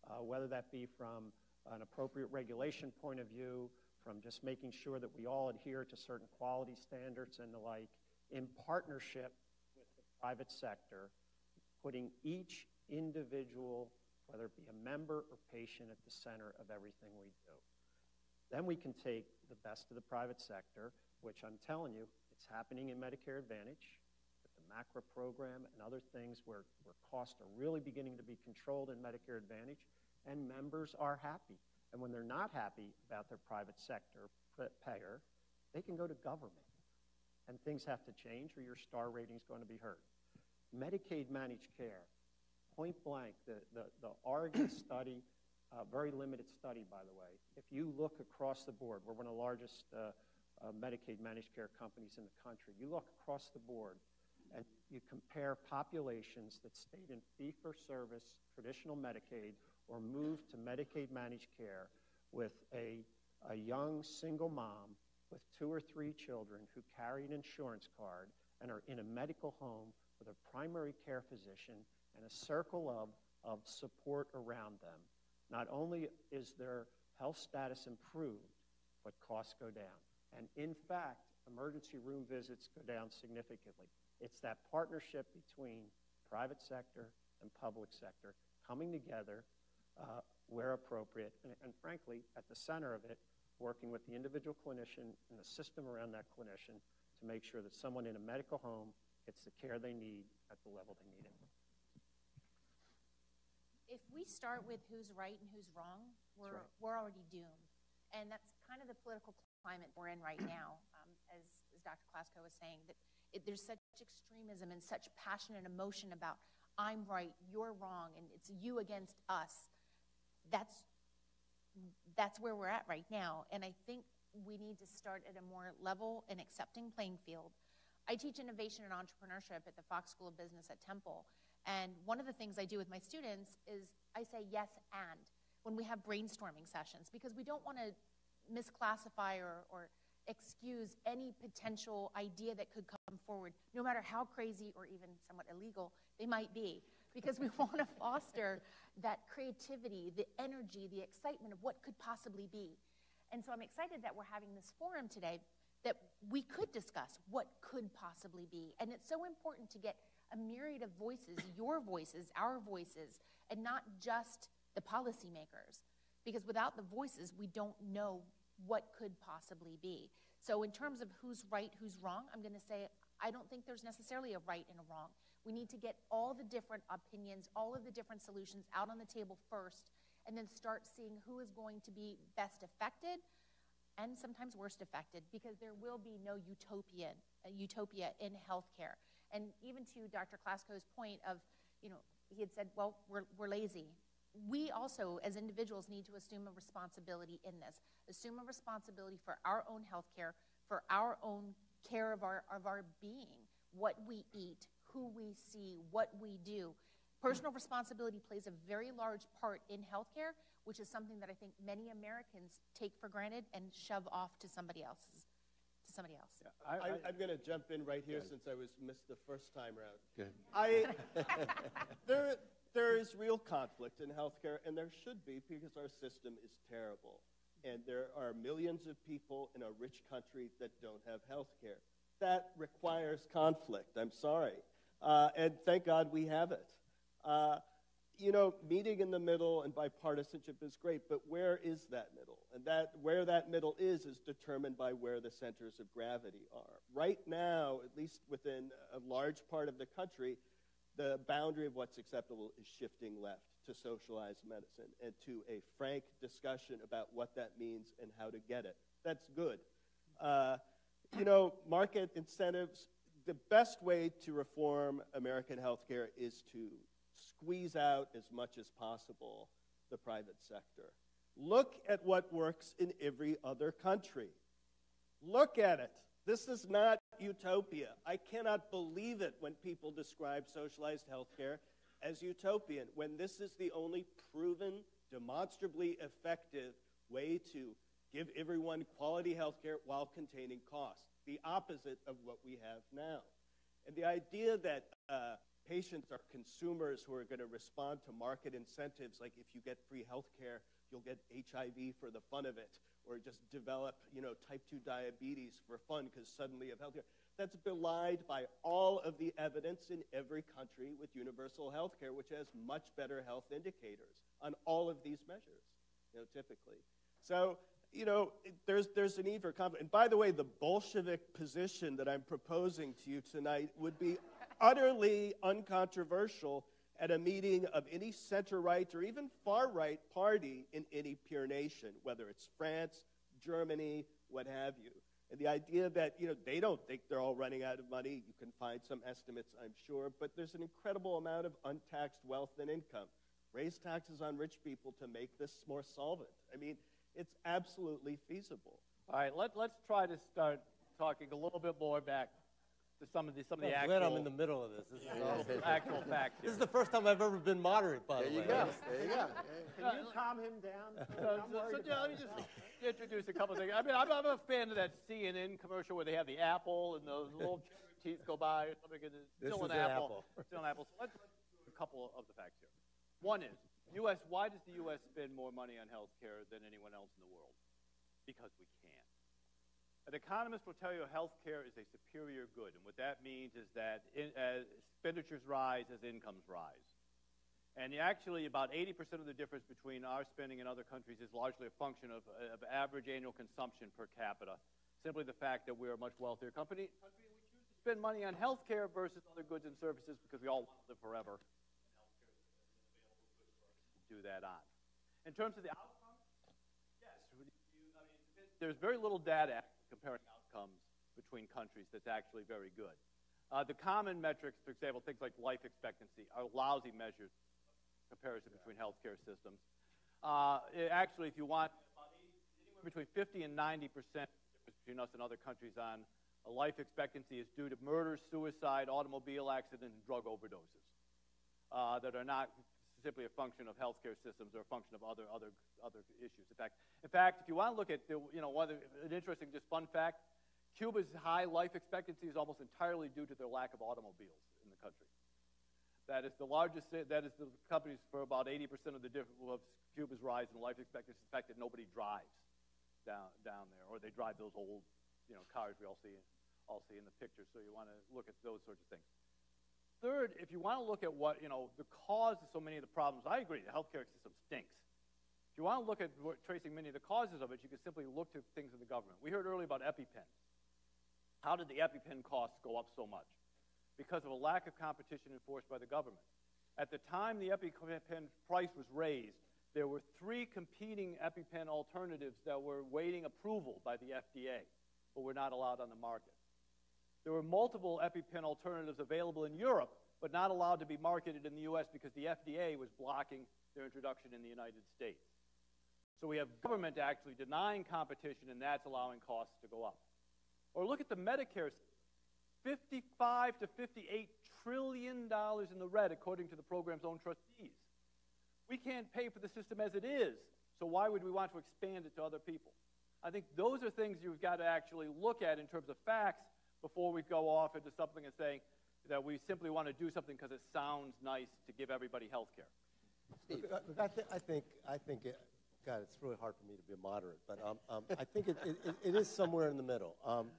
uh, whether that be from an appropriate regulation point of view, from just making sure that we all adhere to certain quality standards and the like, in partnership with the private sector, putting each individual, whether it be a member or patient, at the center of everything we do. Then we can take the best of the private sector, which I'm telling you, it's happening in Medicare Advantage, with the MACRA program and other things where, where costs are really beginning to be controlled in Medicare Advantage, and members are happy. And when they're not happy about their private sector payer, they can go to government. And things have to change, or your star rating's going to be hurt. Medicaid managed care, point blank, the, the, the Oregon study, uh, very limited study, by the way. If you look across the board, we're one of the largest uh, uh, Medicaid managed care companies in the country. You look across the board and you compare populations that stayed in fee-for-service traditional Medicaid or moved to Medicaid managed care with a, a young single mom with two or three children who carry an insurance card and are in a medical home with a primary care physician and a circle of, of support around them. Not only is their health status improved, but costs go down. And in fact, emergency room visits go down significantly. It's that partnership between private sector and public sector coming together Uh, where appropriate, and, and frankly, at the center of it, working with the individual clinician and the system around that clinician to make sure that someone in a medical home gets the care they need at the level they need it. If we start with who's right and who's wrong, we're, right. we're already doomed. And that's kind of the political climate we're in right now, um, as, as Doctor Klasko was saying, that it, there's such extremism and such passion and emotion about, I'm right, you're wrong, and it's you against us. That's, that's where we're at right now. And I think we need to start at a more level and accepting playing field. I teach innovation and entrepreneurship at the Fox School of Business at Temple. And one of the things I do with my students is I say yes and when we have brainstorming sessions, because we don't want to misclassify or, or excuse any potential idea that could come forward, no matter how crazy or even somewhat illegal they might be. Because we want to foster that creativity, the energy, the excitement of what could possibly be. And so I'm excited that we're having this forum today that we could discuss what could possibly be. And it's so important to get a myriad of voices, your voices, our voices, and not just the policymakers. Because without the voices, we don't know what could possibly be. So in terms of who's right, who's wrong, I'm going to say I don't think there's necessarily a right and a wrong. We need to get all the different opinions, all of the different solutions out on the table first, and then start seeing who is going to be best affected and sometimes worst affected, because there will be no utopian, uh, utopia in healthcare. And even to Doctor Klasko's point of, you know, he had said, well, we're, we're lazy. We also, as individuals, need to assume a responsibility in this. Assume a responsibility for our own healthcare, for our own care of our, of our being, what we eat, who we see, what we do. Personal responsibility plays a very large part in healthcare, which is something that I think many Americans take for granted and shove off to somebody else's, to somebody else. Yeah, I, I, I'm going to jump in right here since I was missed the first time around. Good. I, there, there is real conflict in healthcare, and there should be, because our system is terrible. And there are millions of people in a rich country that don't have health care. That requires conflict, I'm sorry. Uh, and thank God we have it. Uh, you know, meeting in the middle and bipartisanship is great, but where is that middle? And that, where that middle is is determined by where the centers of gravity are. Right now, at least within a large part of the country, the boundary of what's acceptable is shifting left to socialized medicine and to a frank discussion about what that means and how to get it. That's good. Uh, you know, market incentives, the best way to reform American healthcare is to squeeze out as much as possible the private sector. Look at what works in every other country. Look at it. This is not utopia. I cannot believe it when people describe socialized healthcare as utopian, when this is the only proven, demonstrably effective way to give everyone quality healthcare while containing costs, the opposite of what we have now. And the idea that uh, patients are consumers who are going to respond to market incentives, like if you get free healthcare, you'll get H I V for the fun of it, or just develop, you know, type two diabetes for fun because suddenly of healthcare. That's belied by all of the evidence in every country with universal healthcare, which has much better health indicators on all of these measures, you know, typically. So, you know, there's there's a need for confidence. And by the way, the Bolshevik position that I'm proposing to you tonight would be utterly uncontroversial at a meeting of any center-right or even far-right party in any peer nation, whether it's France, Germany, what have you. And the idea that, you know, they don't think they're all running out of money. You can find some estimates, I'm sure, but there's an incredible amount of untaxed wealth and income. Raise taxes on rich people to make this more solvent. I mean, it's absolutely feasible. All right, let, let's try to start talking a little bit more back to some of the, some of the I'm actual... glad I'm in the middle of this. This is awesome. Actual facts. This is the first time I've ever been moderate, by the way. There you go. There you go. Can you calm him down? So, so, so yeah, let me just introduce a couple of things. I mean, I'm, I'm a fan of that C N N commercial where they have the apple and those little teeth go by or something. It's this still is an apple. apple. Still an apple. So let's, let's do a couple of the facts here. One is, U S why does the U S spend more money on health care than anyone else in the world? Because we can. An economist will tell you health care is a superior good, and what that means is that in, uh, expenditures rise as incomes rise. And actually, about eighty percent of the difference between our spending and other countries is largely a function of, of average annual consumption per capita, simply the fact that we're a much wealthier company. We choose to spend money on health care versus other goods and services because we all want to live forever. Do that on. In terms of the outcome, yes, you, I mean, there's very little data comparing outcomes between countries that's actually very good. Uh, the common metrics, for example, things like life expectancy, are lousy measures of comparison yeah. between healthcare systems. Uh, it, actually, if you want, anywhere between fifty and ninety percent between us and other countries on a life expectancy is due to murder, suicide, automobile accident, and drug overdoses uh, that are not simply a function of healthcare systems or a function of other other other issues. In fact, in fact, if you want to look at the, you know, one of the, an interesting just fun fact, Cuba's high life expectancy is almost entirely due to their lack of automobiles in the country. That is the largest. That is the companies for about eighty percent of the difference of Cuba's rise in life expectancy. The fact that nobody drives down down there, or they drive those old, you know, cars we all see all see in the pictures. So you want to look at those sorts of things. Third, if you want to look at what, you know, the cause of so many of the problems, I agree, the healthcare system stinks. If you want to look at what, tracing many of the causes of it, you can simply look to things in the government. We heard earlier about EpiPen. How did the EpiPen costs go up so much? Because of a lack of competition enforced by the government. At the time the EpiPen price was raised, there were three competing EpiPen alternatives that were awaiting approval by the F D A, but were not allowed on the market. There were multiple EpiPen alternatives available in Europe, but not allowed to be marketed in the U S because the F D A was blocking their introduction in the United States. So we have government actually denying competition, and that's allowing costs to go up. Or look at the Medicare, fifty-five to fifty-eight trillion dollars in the red, according to the program's own trustees. We can't pay for the system as it is, so why would we want to expand it to other people? I think those are things you've got to actually look at in terms of facts before we go off into something and saying that we simply want to do something because it sounds nice to give everybody health care. Steve. Look, look, I, th I think, I think it, God, it's really hard for me to be a moderate, but um, um, I think it, it, it is somewhere in the middle. Um,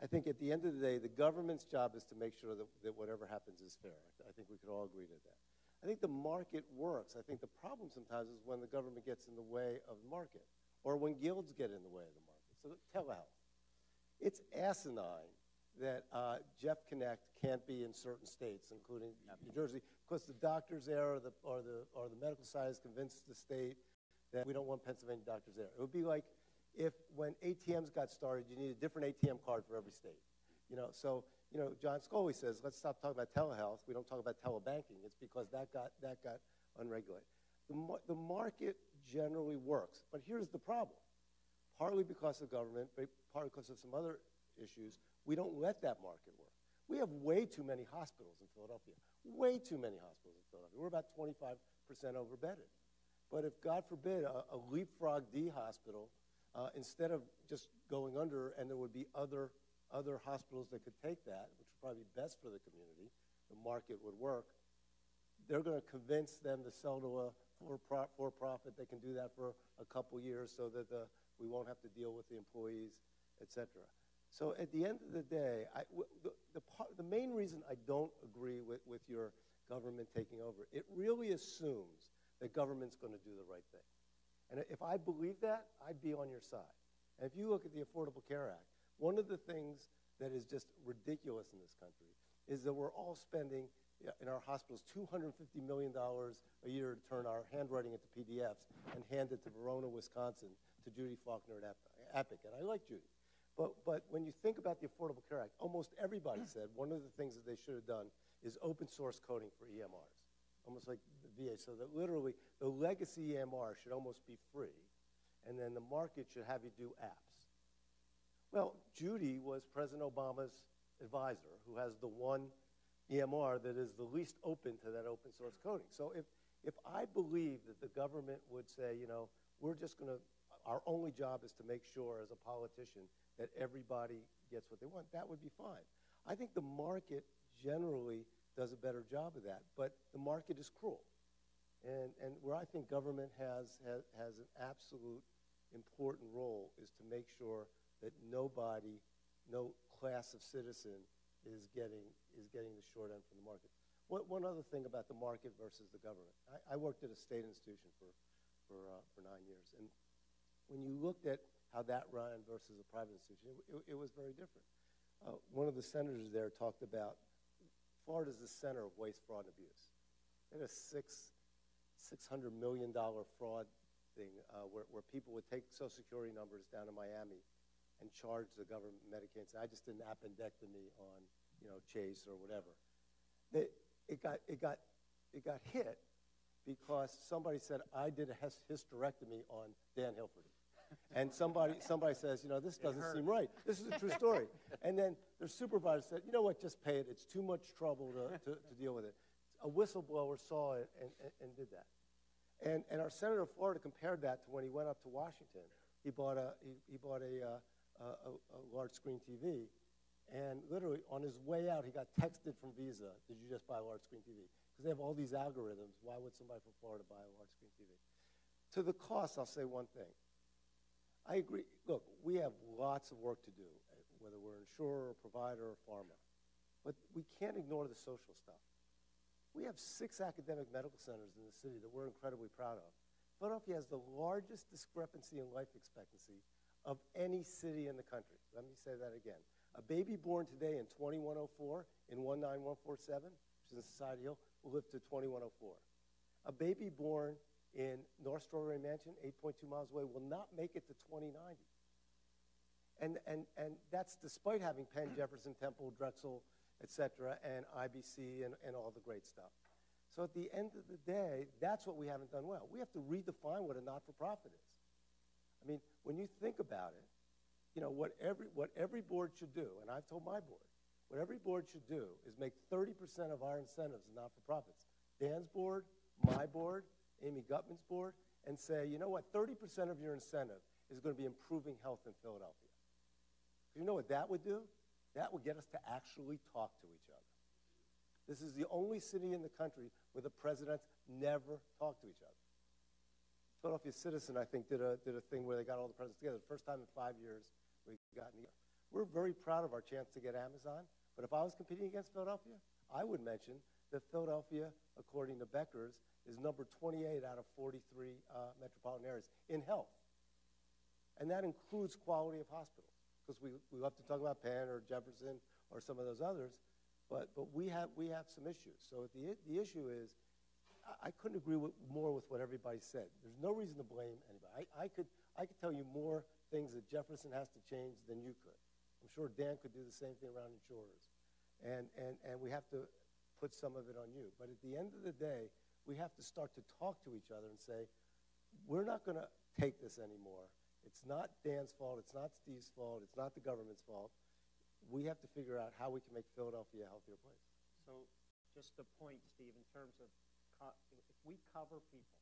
I think at the end of the day, the government's job is to make sure that, that whatever happens is fair. I think we could all agree to that. I think the market works. I think the problem sometimes is when the government gets in the way of the market or when guilds get in the way of the market. So telehealth, it's asinine that uh, Jeff Connect can't be in certain states, including New Jersey, because the doctors there or the, or the, or the medical science convinced the state that we don't want Pennsylvania doctors there. It would be like if when A T Ms got started, you need a different A T M card for every state. You know, so, you know, John Scoley says, let's stop talking about telehealth. We don't talk about telebanking. It's because that got, that got unregulated. The, mar the market generally works, but here's the problem. Partly because of government, but partly because of some other issues, We don't let that market work. We have way too many hospitals in Philadelphia, way too many hospitals in Philadelphia. We're about twenty-five percent overbedded. But if, God forbid, a, a leapfrog D hospital, uh, instead of just going under, and there would be other, other hospitals that could take that, which would probably be best for the community, the market would work, they're going to convince them to sell to a for-profit. They can do that for a couple years so that the, we won't have to deal with the employees, et cetera. So at the end of the day, I, the, the, part, the main reason I don't agree with, with your government taking over, it really assumes that government's going to do the right thing. And if I believe that, I'd be on your side. And if you look at the Affordable Care Act, one of the things that is just ridiculous in this country is that we're all spending in our hospitals two hundred fifty million dollars a year to turn our handwriting into P D Fs and hand it to Verona, Wisconsin, to Judy Faulkner at APIC. And I like Judy. But, but when you think about the Affordable Care Act, almost everybody said one of the things that they should have done is open source coding for E M Rs, almost like the V A, so that literally the legacy E M R should almost be free, and then the market should have you do apps. Well, Judy was President Obama's advisor, who has the one E M R that is the least open to that open source coding. So if, if I believe that the government would say, you know, we're just going to, our only job is to make sure as a politician that everybody gets what they want, that would be fine. I think the market generally does a better job of that, but the market is cruel. And, and where I think government has, has, has an absolute important role is to make sure that nobody, no class of citizen is getting, is getting the short end from the market. What, one other thing about the market versus the government. I, I worked at a state institution for, for, uh, for nine years, and when you looked at how that ran versus a private institution, it, it, it was very different. Uh, one of the senators there talked about Florida's the center of waste, fraud, and abuse. They had a six, six hundred million dollars fraud thing uh, where, where people would take Social Security numbers down to Miami and charge the government Medicaid and say, I just did an appendectomy on, you know, Chase or whatever. They, it, got, it, got, it got hit because somebody said, I did a hysterectomy on Dan Hilferty. And somebody, somebody says, you know, this doesn't seem right. This is a true story. And then their supervisor said, you know what, just pay it. It's too much trouble to, to, to deal with it. A whistleblower saw it and, and, and did that. And, and our senator of Florida compared that to when he went up to Washington. He bought a, he, he bought a, a, a, a large screen T V. And literally on his way out, he got texted from Visa, did you just buy a large screen T V? Because they have all these algorithms. Why would somebody from Florida buy a large screen T V? To the cost, I'll say one thing. I agree. Look, we have lots of work to do, whether we're an insurer or provider or pharma. But we can't ignore the social stuff. We have six academic medical centers in the city that we're incredibly proud of. Philadelphia has the largest discrepancy in life expectancy of any city in the country. Let me say that again. A baby born today in twenty-one oh four, in one nine one four seven, which is in Society Hill, will live to twenty-one oh four. A baby born in North Strawberry Mansion, eight point two miles away, will not make it to twenty ninety. And, and, and that's despite having Penn, Jefferson, Temple, Drexel, et cetera, and I B C and, and all the great stuff. So at the end of the day, that's what we haven't done well. We have to redefine what a not-for-profit is. I mean, when you think about it, you know, what every, what every board should do, and I've told my board, what every board should do is make thirty percent of our incentives not-for-profits. Dan's board, my board, Amy Gutman's board, and say, you know what, thirty percent of your incentive is going to be improving health in Philadelphia. You know what that would do? That would get us to actually talk to each other. This is the only city in the country where the presidents never talk to each other. Philadelphia Citizen, I think, did a, did a thing where they got all the presidents together. The first time in five years we've gotten together. We're very proud of our chance to get Amazon, but if I was competing against Philadelphia, I would mention that Philadelphia, according to Becker's, is number twenty-eight out of forty-three uh, metropolitan areas in health. And that includes quality of hospitals, because we, we love to talk about Penn or Jefferson or some of those others, but, but we, have, we have some issues. So the, the issue is, I, I couldn't agree with, more with what everybody said. There's no reason to blame anybody. I, I, could, I could tell you more things that Jefferson has to change than you could. I'm sure Dan could do the same thing around insurers. And, and, and we have to put some of it on you. But at the end of the day, we have to start to talk to each other and say, we're not going to take this anymore. It's not Dan's fault. It's not Steve's fault. It's not the government's fault. we have to figure out how we can make Philadelphia a healthier place. So just a point, Steve, in terms of co if we cover people,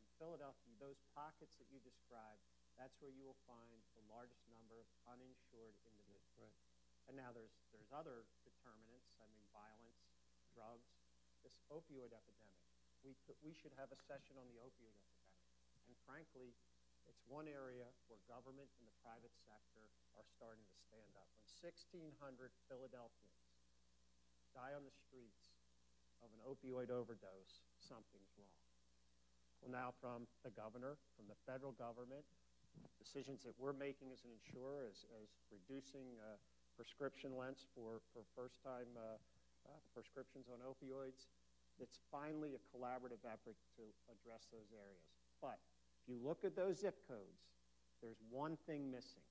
and Philadelphia, those pockets that you described, that's where you will find the largest number of uninsured individuals. Right. And now there's, there's other determinants, I mean violence, drugs, this opioid epidemic. We, we should have a session on the opioid epidemic. And frankly, it's one area where government and the private sector are starting to stand up. When sixteen hundred Philadelphians die on the streets of an opioid overdose, something's wrong. Well, now from the governor, from the federal government, decisions that we're making as an insurer is, is reducing uh, prescription lengths for, for first-time uh, uh, prescriptions on opioids. It's finally a collaborative effort to address those areas. But if you look at those zip codes, there's one thing missing.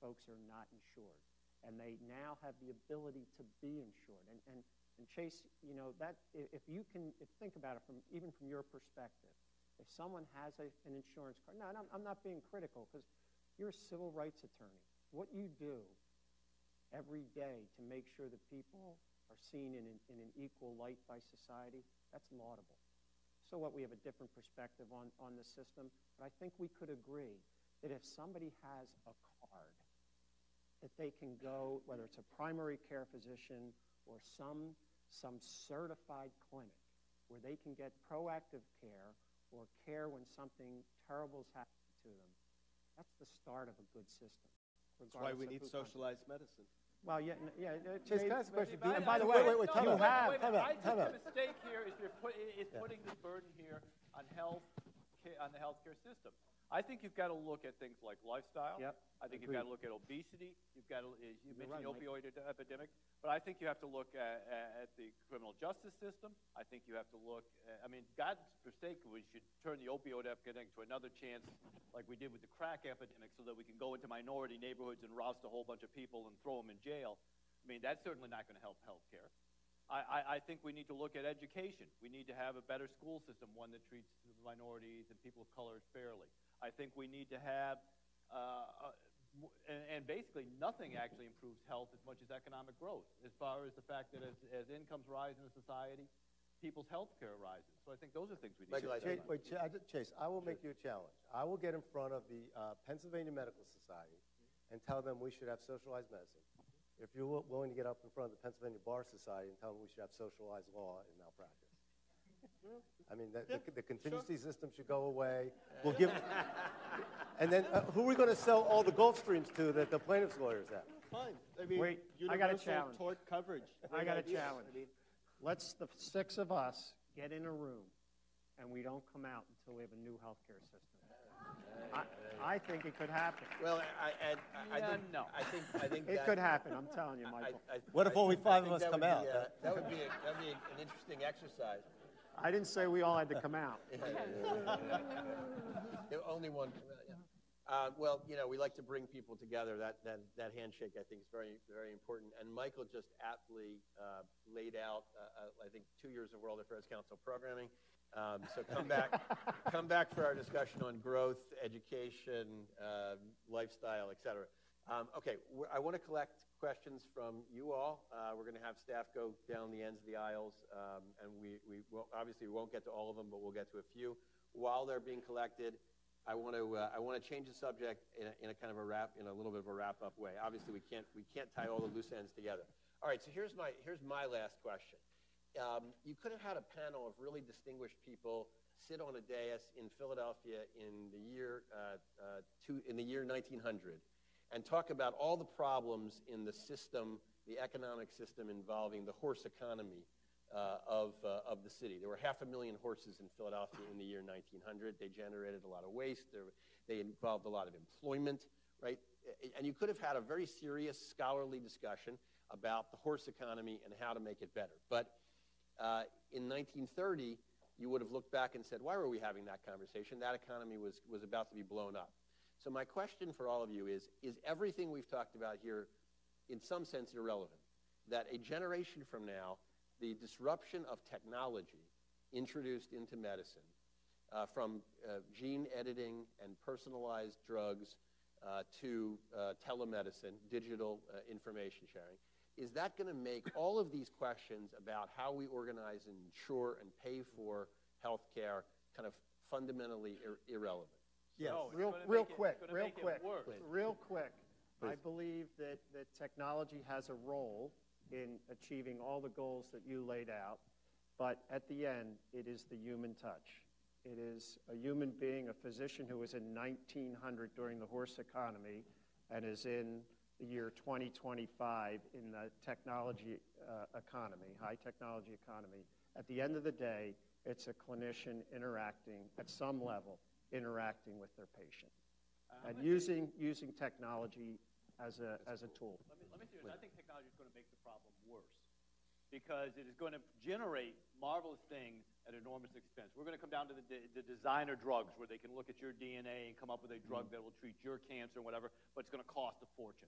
Folks are not insured. And they now have the ability to be insured. And, and, and Chase, you know, that if you can if think about it from even from your perspective, if someone has a, an insurance card, no, and I'm, I'm not being critical because you're a civil rights attorney. What you do every day to make sure that people are seen in an, in an equal light by society, that's laudable. So what, we have a different perspective on, on the system, but I think we could agree that if somebody has a card, that they can go, whether it's a primary care physician or some, some certified clinic, where they can get proactive care or care when something terrible's happened to them. That's the start of a good system. That's why we need socialized medicine. Well, yeah, yeah. Chase, can I ask a question? And by the way, wait, wait, time out. I think the mistake here is you're put, is yeah. putting this burden here on health, on the healthcare system. I think you've got to look at things like lifestyle. Yep. I think Agreed. You've got to look at obesity. You've got to, you you're mentioned right, the opioid Mike. epidemic, but I think you have to look at, at the criminal justice system. I think you have to look. At, I mean, God's forsake, we should turn the opioid epidemic to another chance, like we did with the crack epidemic, so that we can go into minority neighborhoods and roust a whole bunch of people and throw them in jail. I mean, that's certainly not going to help healthcare. I, I, I think we need to look at education. We need to have a better school system, one that treats minorities and people of color fairly. I think we need to have, uh, and, and basically nothing actually improves health as much as economic growth, as far as the fact that as, as incomes rise in a society, people's health care rises. So I think those are things we need Michael, to Chase, wait, Ch Chase, I will make you a challenge. I will get in front of the uh, Pennsylvania Medical Society and tell them we should have socialized medicine. If you're willing to get up in front of the Pennsylvania Bar Society and tell them we should have socialized law and malpractice. I mean, the, yeah, the, the contingency sure. system should go away. We'll give, and then uh, who are we going to sell all the Gulf Streams to that the plaintiff's lawyers have? Fine. I mean, Wait, I got a challenge. Tort coverage. I got a challenge. I mean, let's the six of us get in a room, and we don't come out until we have a new healthcare system. I, I think it could happen. Well, I, I, I, I yeah, think no. I think I think it that, could happen. I'm telling you, Michael. I, I, what if only five of us come out? Be, uh, that would be a, that'd be an interesting exercise. I didn't say we all had to come out. Only one. Yeah. Uh, well, you know, we like to bring people together. That, that, that handshake, I think, is very, very important. And Michael just aptly uh, laid out, uh, I think, two years of World Affairs Council programming. Um, so come back, come back for our discussion on growth, education, uh, lifestyle, et cetera. Um, okay, we're, I want to collect questions from you all. Uh, we're going to have staff go down the ends of the aisles, um, and we, we will, obviously we won't get to all of them, but we'll get to a few. While they're being collected, I want to uh, I want to change the subject in a, in a kind of a wrap, in a little bit of a wrap-up way. Obviously, we can't we can't tie all the loose ends together. All right, so here's my here's my last question. Um, you could have had a panel of really distinguished people sit on a dais in Philadelphia in the year uh, uh, two, in the year nineteen hundred. And talk about all the problems in the system, the economic system involving the horse economy uh, of, uh, of the city. There were half a million horses in Philadelphia in the year nineteen hundred. They generated a lot of waste. They, were, they involved a lot of employment, right? And you could have had a very serious scholarly discussion about the horse economy and how to make it better. But uh, in nineteen thirty, you would have looked back and said, why were we having that conversation? That economy was, was about to be blown up. So my question for all of you is, is everything we've talked about here in some sense irrelevant? That a generation from now, the disruption of technology introduced into medicine, uh, from uh, gene editing and personalized drugs uh, to uh, telemedicine, digital uh, information sharing, is that going to make all of these questions about how we organize and insure and pay for healthcare kind of fundamentally ir irrelevant? Yes. No, real, real quick, it, real quick, real quick. Please. I believe that, that technology has a role in achieving all the goals that you laid out, but at the end, it is the human touch. It is a human being, a physician who was in nineteen hundred during the horse economy and is in the year twenty twenty-five in the technology uh, economy, high technology economy. At the end of the day, it's a clinician interacting at some level, interacting with their patient uh, and using you, using technology as a as a tool. Let me, let me see, I think technology is going to make the problem worse because it is going to generate marvelous things at enormous expense. We're going to come down to the, de the designer drugs where they can look at your D N A and come up with a drug that will treat your cancer and whatever, but it's going to cost a fortune.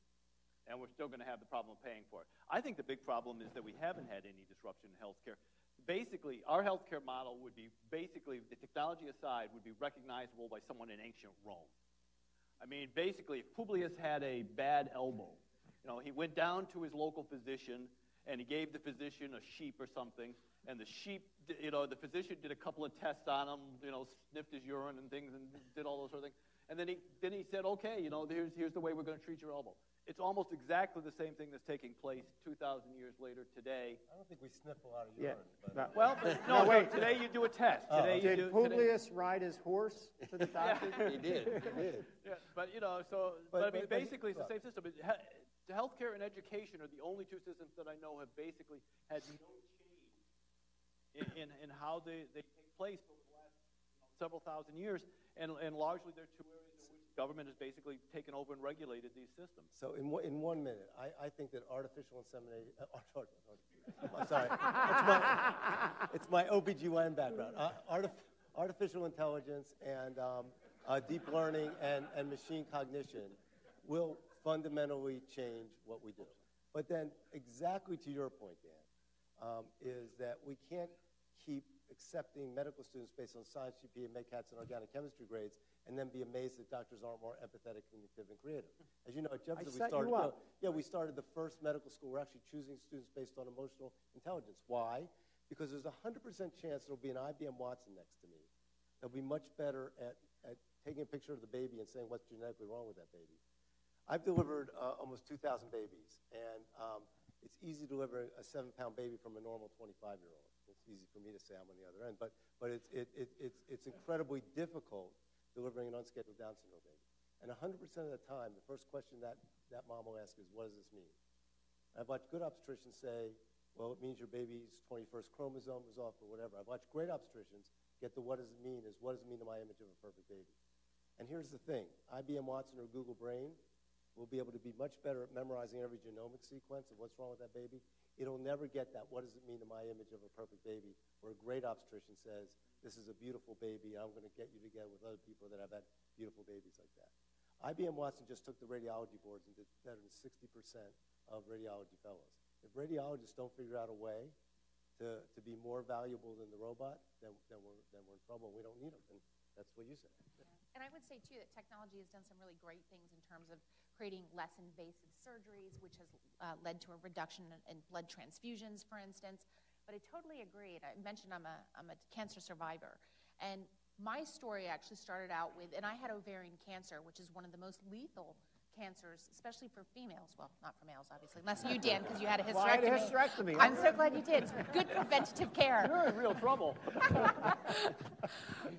And we're still going to have the problem of paying for it. I think the big problem is that we haven't had any disruption in healthcare. Basically, our healthcare model would be basically, the technology aside, would be recognizable by someone in ancient Rome. I mean, basically, if Publius had a bad elbow, you know, he went down to his local physician and he gave the physician a sheep or something, and the sheep, you know, the physician did a couple of tests on him, you know, sniffed his urine and things and did all those sort of things. And then he, then he said, okay, you know, here's, here's the way we're going to treat your elbow. It's almost exactly the same thing that's taking place two thousand years later today. I don't think we sniff a lot of urine. Yeah. But no. Well, but, no, no, wait. No, today you do a test. Uh, today did you do, Publius today. ride his horse to the doctor? Yeah. He did. He did. Yeah, but, you know, so but, but, I mean, but, basically but, it's the same system. He healthcare and education are the only two systems that I know have basically had no change in, in, in how they, they take place over the last you know, several thousand years, and, and largely they're two areas. Government has basically taken over and regulated these systems. So in, w in one minute, I, I think that artificial insemination, uh, I'm sorry, it's my, it's my O B G Y N background. Uh, artif artificial intelligence and um, uh, deep learning and, and machine cognition will fundamentally change what we do. But then exactly to your point, Dan, um, is that we can't keep accepting medical students based on science G P A, MedCats, and organic chemistry grades, and then be amazed that doctors aren't more empathetic, communicative, and creative. As you know, at Jefferson, we started, you know, yeah, we started the first medical school. We're actually choosing students based on emotional intelligence. Why? Because there's a one hundred percent chance there'll be an I B M Watson next to me that'll be much better at, at taking a picture of the baby and saying what's genetically wrong with that baby. I've delivered uh, almost two thousand babies, and um, it's easy to deliver a seven pound baby from a normal twenty-five year old. It's easy for me to say I'm on the other end, but, but it's, it, it, it's, it's incredibly difficult delivering an unscheduled Down syndrome baby. And one hundred percent of the time, the first question that, that mom will ask is, what does this mean? I've watched good obstetricians say, well, it means your baby's twenty-first chromosome was off or whatever. I've watched great obstetricians get the what does it mean is, what does it mean to my image of a perfect baby? And here's the thing. I B M Watson or Google Brain will be able to be much better at memorizing every genomic sequence of what's wrong with that baby. It'll never get that, what does it mean to my image of a perfect baby, where a great obstetrician says, this is a beautiful baby, I'm gonna get you together with other people that have had beautiful babies like that. I B M Watson just took the radiology boards and did better than sixty percent of radiology fellows. If radiologists don't figure out a way to, to be more valuable than the robot, then, then, we're, then we're in trouble. We don't need them, and that's what you said. Yeah. And I would say, too, that technology has done some really great things in terms of creating less invasive surgeries, which has uh, led to a reduction in, in blood transfusions, for instance. But I totally agree. And I mentioned I'm a, I'm a cancer survivor. And my story actually started out with, and I had ovarian cancer, which is one of the most lethal cancers, especially for females. Well, not for males, obviously, unless you, Dan, because you had a hysterectomy. Well, I had a hysterectomy. I'm so glad you did. It's good preventative care. You're in real trouble.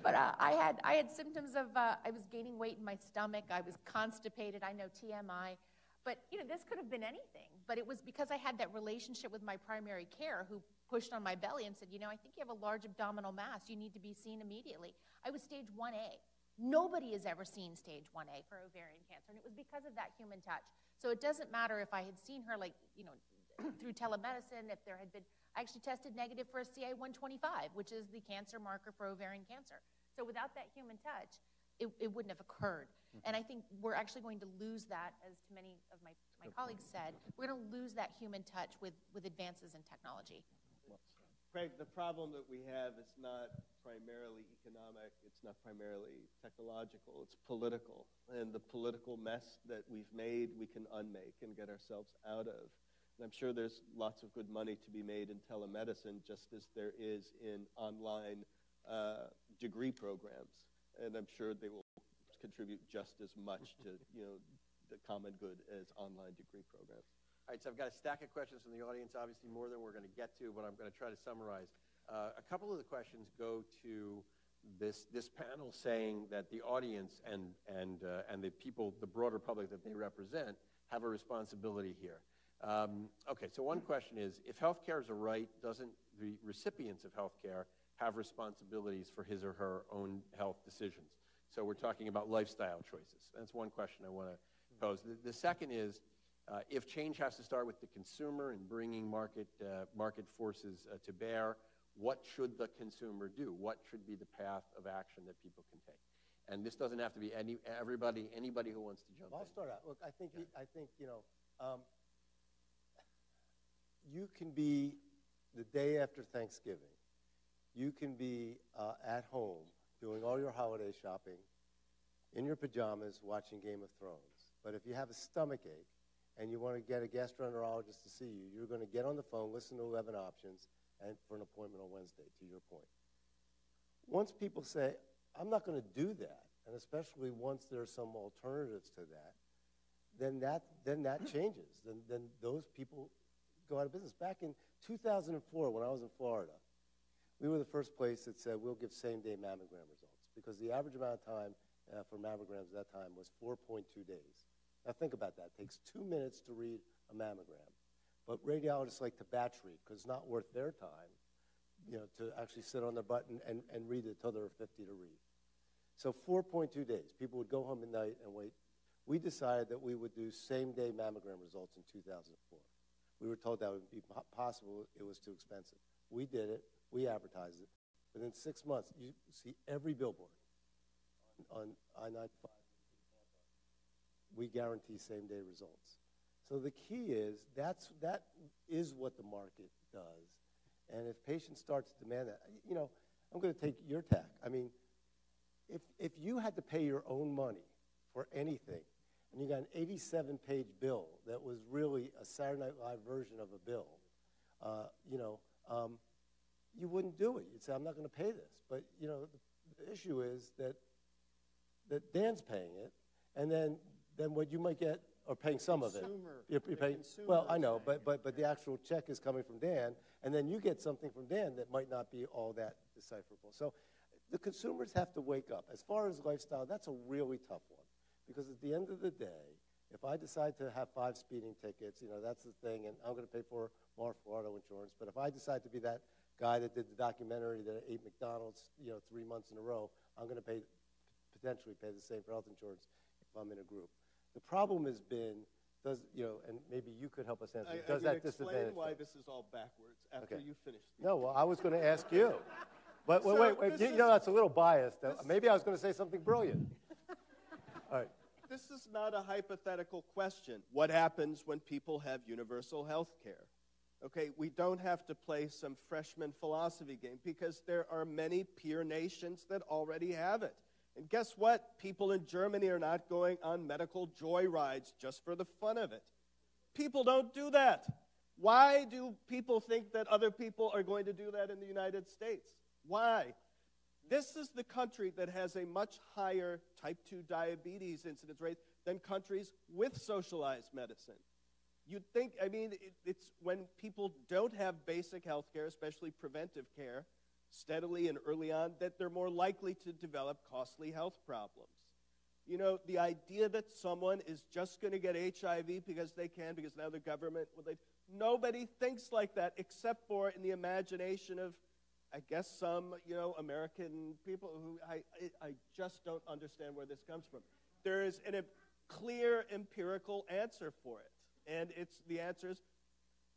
But uh, I had I had symptoms of uh, I was gaining weight in my stomach. I was constipated. I know T M I, but you know this could have been anything. But it was because I had that relationship with my primary care, who pushed on my belly and said, you know, I think you have a large abdominal mass. You need to be seen immediately. I was stage one A. Nobody has ever seen stage one A for ovarian cancer, and it was because of that human touch. So it doesn't matter if I had seen her, like, you know, through telemedicine, if there had been, I actually tested negative for a C A one twenty-five, which is the cancer marker for ovarian cancer. So without that human touch, it, it wouldn't have occurred. Mm-hmm. And I think we're actually going to lose that, as many of my, my colleagues said, we're gonna lose that human touch with, with advances in technology. Craig, the problem that we have is not primarily economic, it's not primarily technological, it's political. And the political mess that we've made, we can unmake and get ourselves out of. And I'm sure there's lots of good money to be made in telemedicine, just as there is in online uh, degree programs. And I'm sure they will contribute just as much to, you know, the common good as online degree programs. All right, so I've got a stack of questions from the audience, obviously more than we're going to get to, but I'm going to try to summarize. Uh, a couple of the questions go to this this panel saying that the audience and, and, uh, and the people, the broader public that they represent, have a responsibility here. Um, okay, so one question is, if healthcare is a right, doesn't the recipients of healthcare have responsibilities for his or her own health decisions? So we're talking about lifestyle choices. That's one question I want to pose. The, the second is, uh, if change has to start with the consumer and bringing market, uh, market forces uh, to bear, what should the consumer do? What should be the path of action that people can take? And this doesn't have to be any, everybody, anybody who wants to jump well, in. I'll start out. Look, I think, yeah. I think you know, um, you can be the day after Thanksgiving. You can be uh, at home doing all your holiday shopping, in your pajamas, watching Game of Thrones. But if you have a stomach ache and you want to get a gastroenterologist to see you, you're going to get on the phone, listen to eleven options, and for an appointment on Wednesday, to your point. Once people say, I'm not going to do that, and especially once there are some alternatives to that, then that, then that changes. Then, then those people go out of business. Back in two thousand four, when I was in Florida, we were the first place that said, we'll give same-day mammogram results, because the average amount of time uh, for mammograms at that time was four point two days. Now think about that. It takes two minutes to read a mammogram. But radiologists like to batch read, because it's not worth their time, you know, to actually sit on their butt and, and, and read it until they're fifty to read. So four point two days. People would go home at night and wait. We decided that we would do same-day mammogram results in two thousand four. We were told that would be possible. It was too expensive. We did it. We advertised it. Within six months, you see every billboard on, on I ninety-five. We guarantee same-day results. So the key is that's, that is what the market does. And if patients start to demand that, you know, I'm going to take your tack. I mean, if, if you had to pay your own money for anything, and you got an eighty-seven page bill that was really a Saturday Night Live version of a bill, uh, you know, um, you wouldn't do it. You'd say, I'm not going to pay this. But, you know, the, the issue is that, that Dan's paying it, and then, then what you might get, or paying some consumer, of it. You're, you're paying, well, I know, but, but, but the actual check is coming from Dan, and then you get something from Dan that might not be all that decipherable. So the consumers have to wake up. As far as lifestyle, that's a really tough one, because at the end of the day, if I decide to have five speeding tickets, you know, that's the thing, and I'm going to pay for more for auto insurance, but if I decide to be that guy that did the documentary that ate McDonald's, you know, three months in a row, I'm going to pay, potentially pay the same for health insurance if I'm in a group. The problem has been, does, you know, and maybe you could help us answer, I, does I that disadvantage? Explain why this is all backwards after okay. you finish. No, well, I was going to ask you. But wait, so wait, wait, you, is, you know, that's a little biased. Maybe I was going to say something brilliant. All right. This is not a hypothetical question. What happens when people have universal health care? Okay, we don't have to play some freshman philosophy game, because there are many peer nations that already have it. And guess what? People in Germany are not going on medical joyrides just for the fun of it. People don't do that. Why do people think that other people are going to do that in the United States? Why? This is the country that has a much higher type two diabetes incidence rate than countries with socialized medicine. You'd think, I mean, it, it's when people don't have basic health care, especially preventive care, steadily and early on, that they're more likely to develop costly health problems. You know, the idea that someone is just going to get H I V because they can, because now the government, well, they, nobody thinks like that except for in the imagination of, I guess, some, you know, American people who I, I just don't understand where this comes from. There is an, a clear empirical answer for it. And it's, the answer is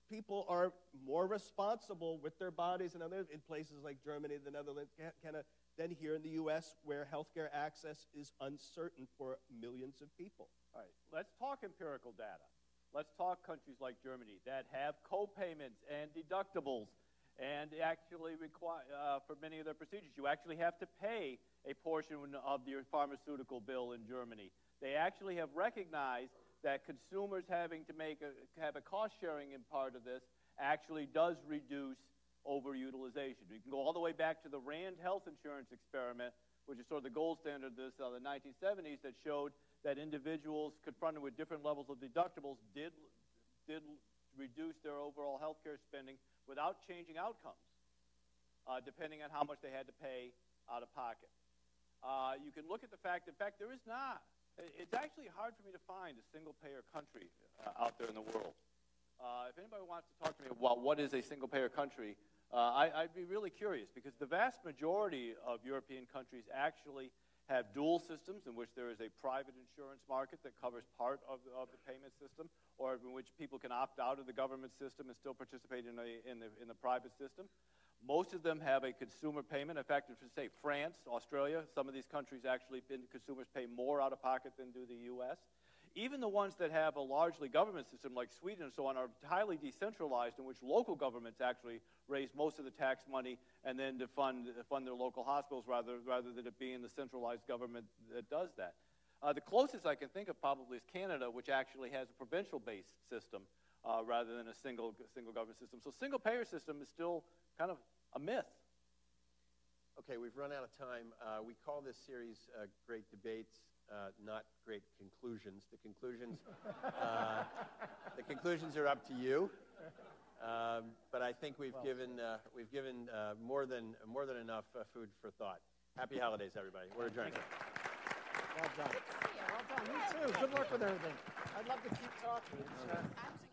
people are more responsible with their bodies and other, in places like Germany, the Netherlands, Canada, than here in the U S, where healthcare access is uncertain for millions of people. All right, let's talk empirical data. Let's talk countries like Germany that have co-payments and deductibles and actually require, uh, for many of their procedures, you actually have to pay a portion of your pharmaceutical bill in Germany. They actually have recognized that consumers having to make a, have a cost sharing in part of this actually does reduce overutilization. You can go all the way back to the Rand health insurance experiment, which is sort of the gold standard of this, uh, the nineteen seventies, that showed that individuals confronted with different levels of deductibles did, did reduce their overall health care spending without changing outcomes, uh, depending on how much they had to pay out of pocket. Uh, you can look at the fact, in fact, there is not. It's actually hard for me to find a single-payer country uh, out there in the world. Uh, if anybody wants to talk to me about what is a single-payer country, uh, I, I'd be really curious, because the vast majority of European countries actually have dual systems in which there is a private insurance market that covers part of the, of the payment system, or in which people can opt out of the government system and still participate in, a, in, the, in the private system. Most of them have a consumer payment. In fact, if you say France, Australia, some of these countries actually, been, consumers pay more out of pocket than do the U S. Even the ones that have a largely government system, like Sweden and so on, are highly decentralized, in which local governments actually raise most of the tax money and then to fund, fund their local hospitals rather, rather than it being the centralized government that does that. Uh, the closest I can think of probably is Canada, which actually has a provincial-based system uh, rather than a single, single government system. So single-payer system is still kind of a myth. Okay, we've run out of time. Uh, we call this series uh, Great Debates, uh, not Great Conclusions. The conclusions, uh, the conclusions are up to you. Um, but I think we've well, given uh, we've given uh, more than more than enough uh, food for thought. Happy holidays, everybody. We're adjourned. Well done. Well done. You too. Good luck with everything. I'd love to keep talking. It's, uh,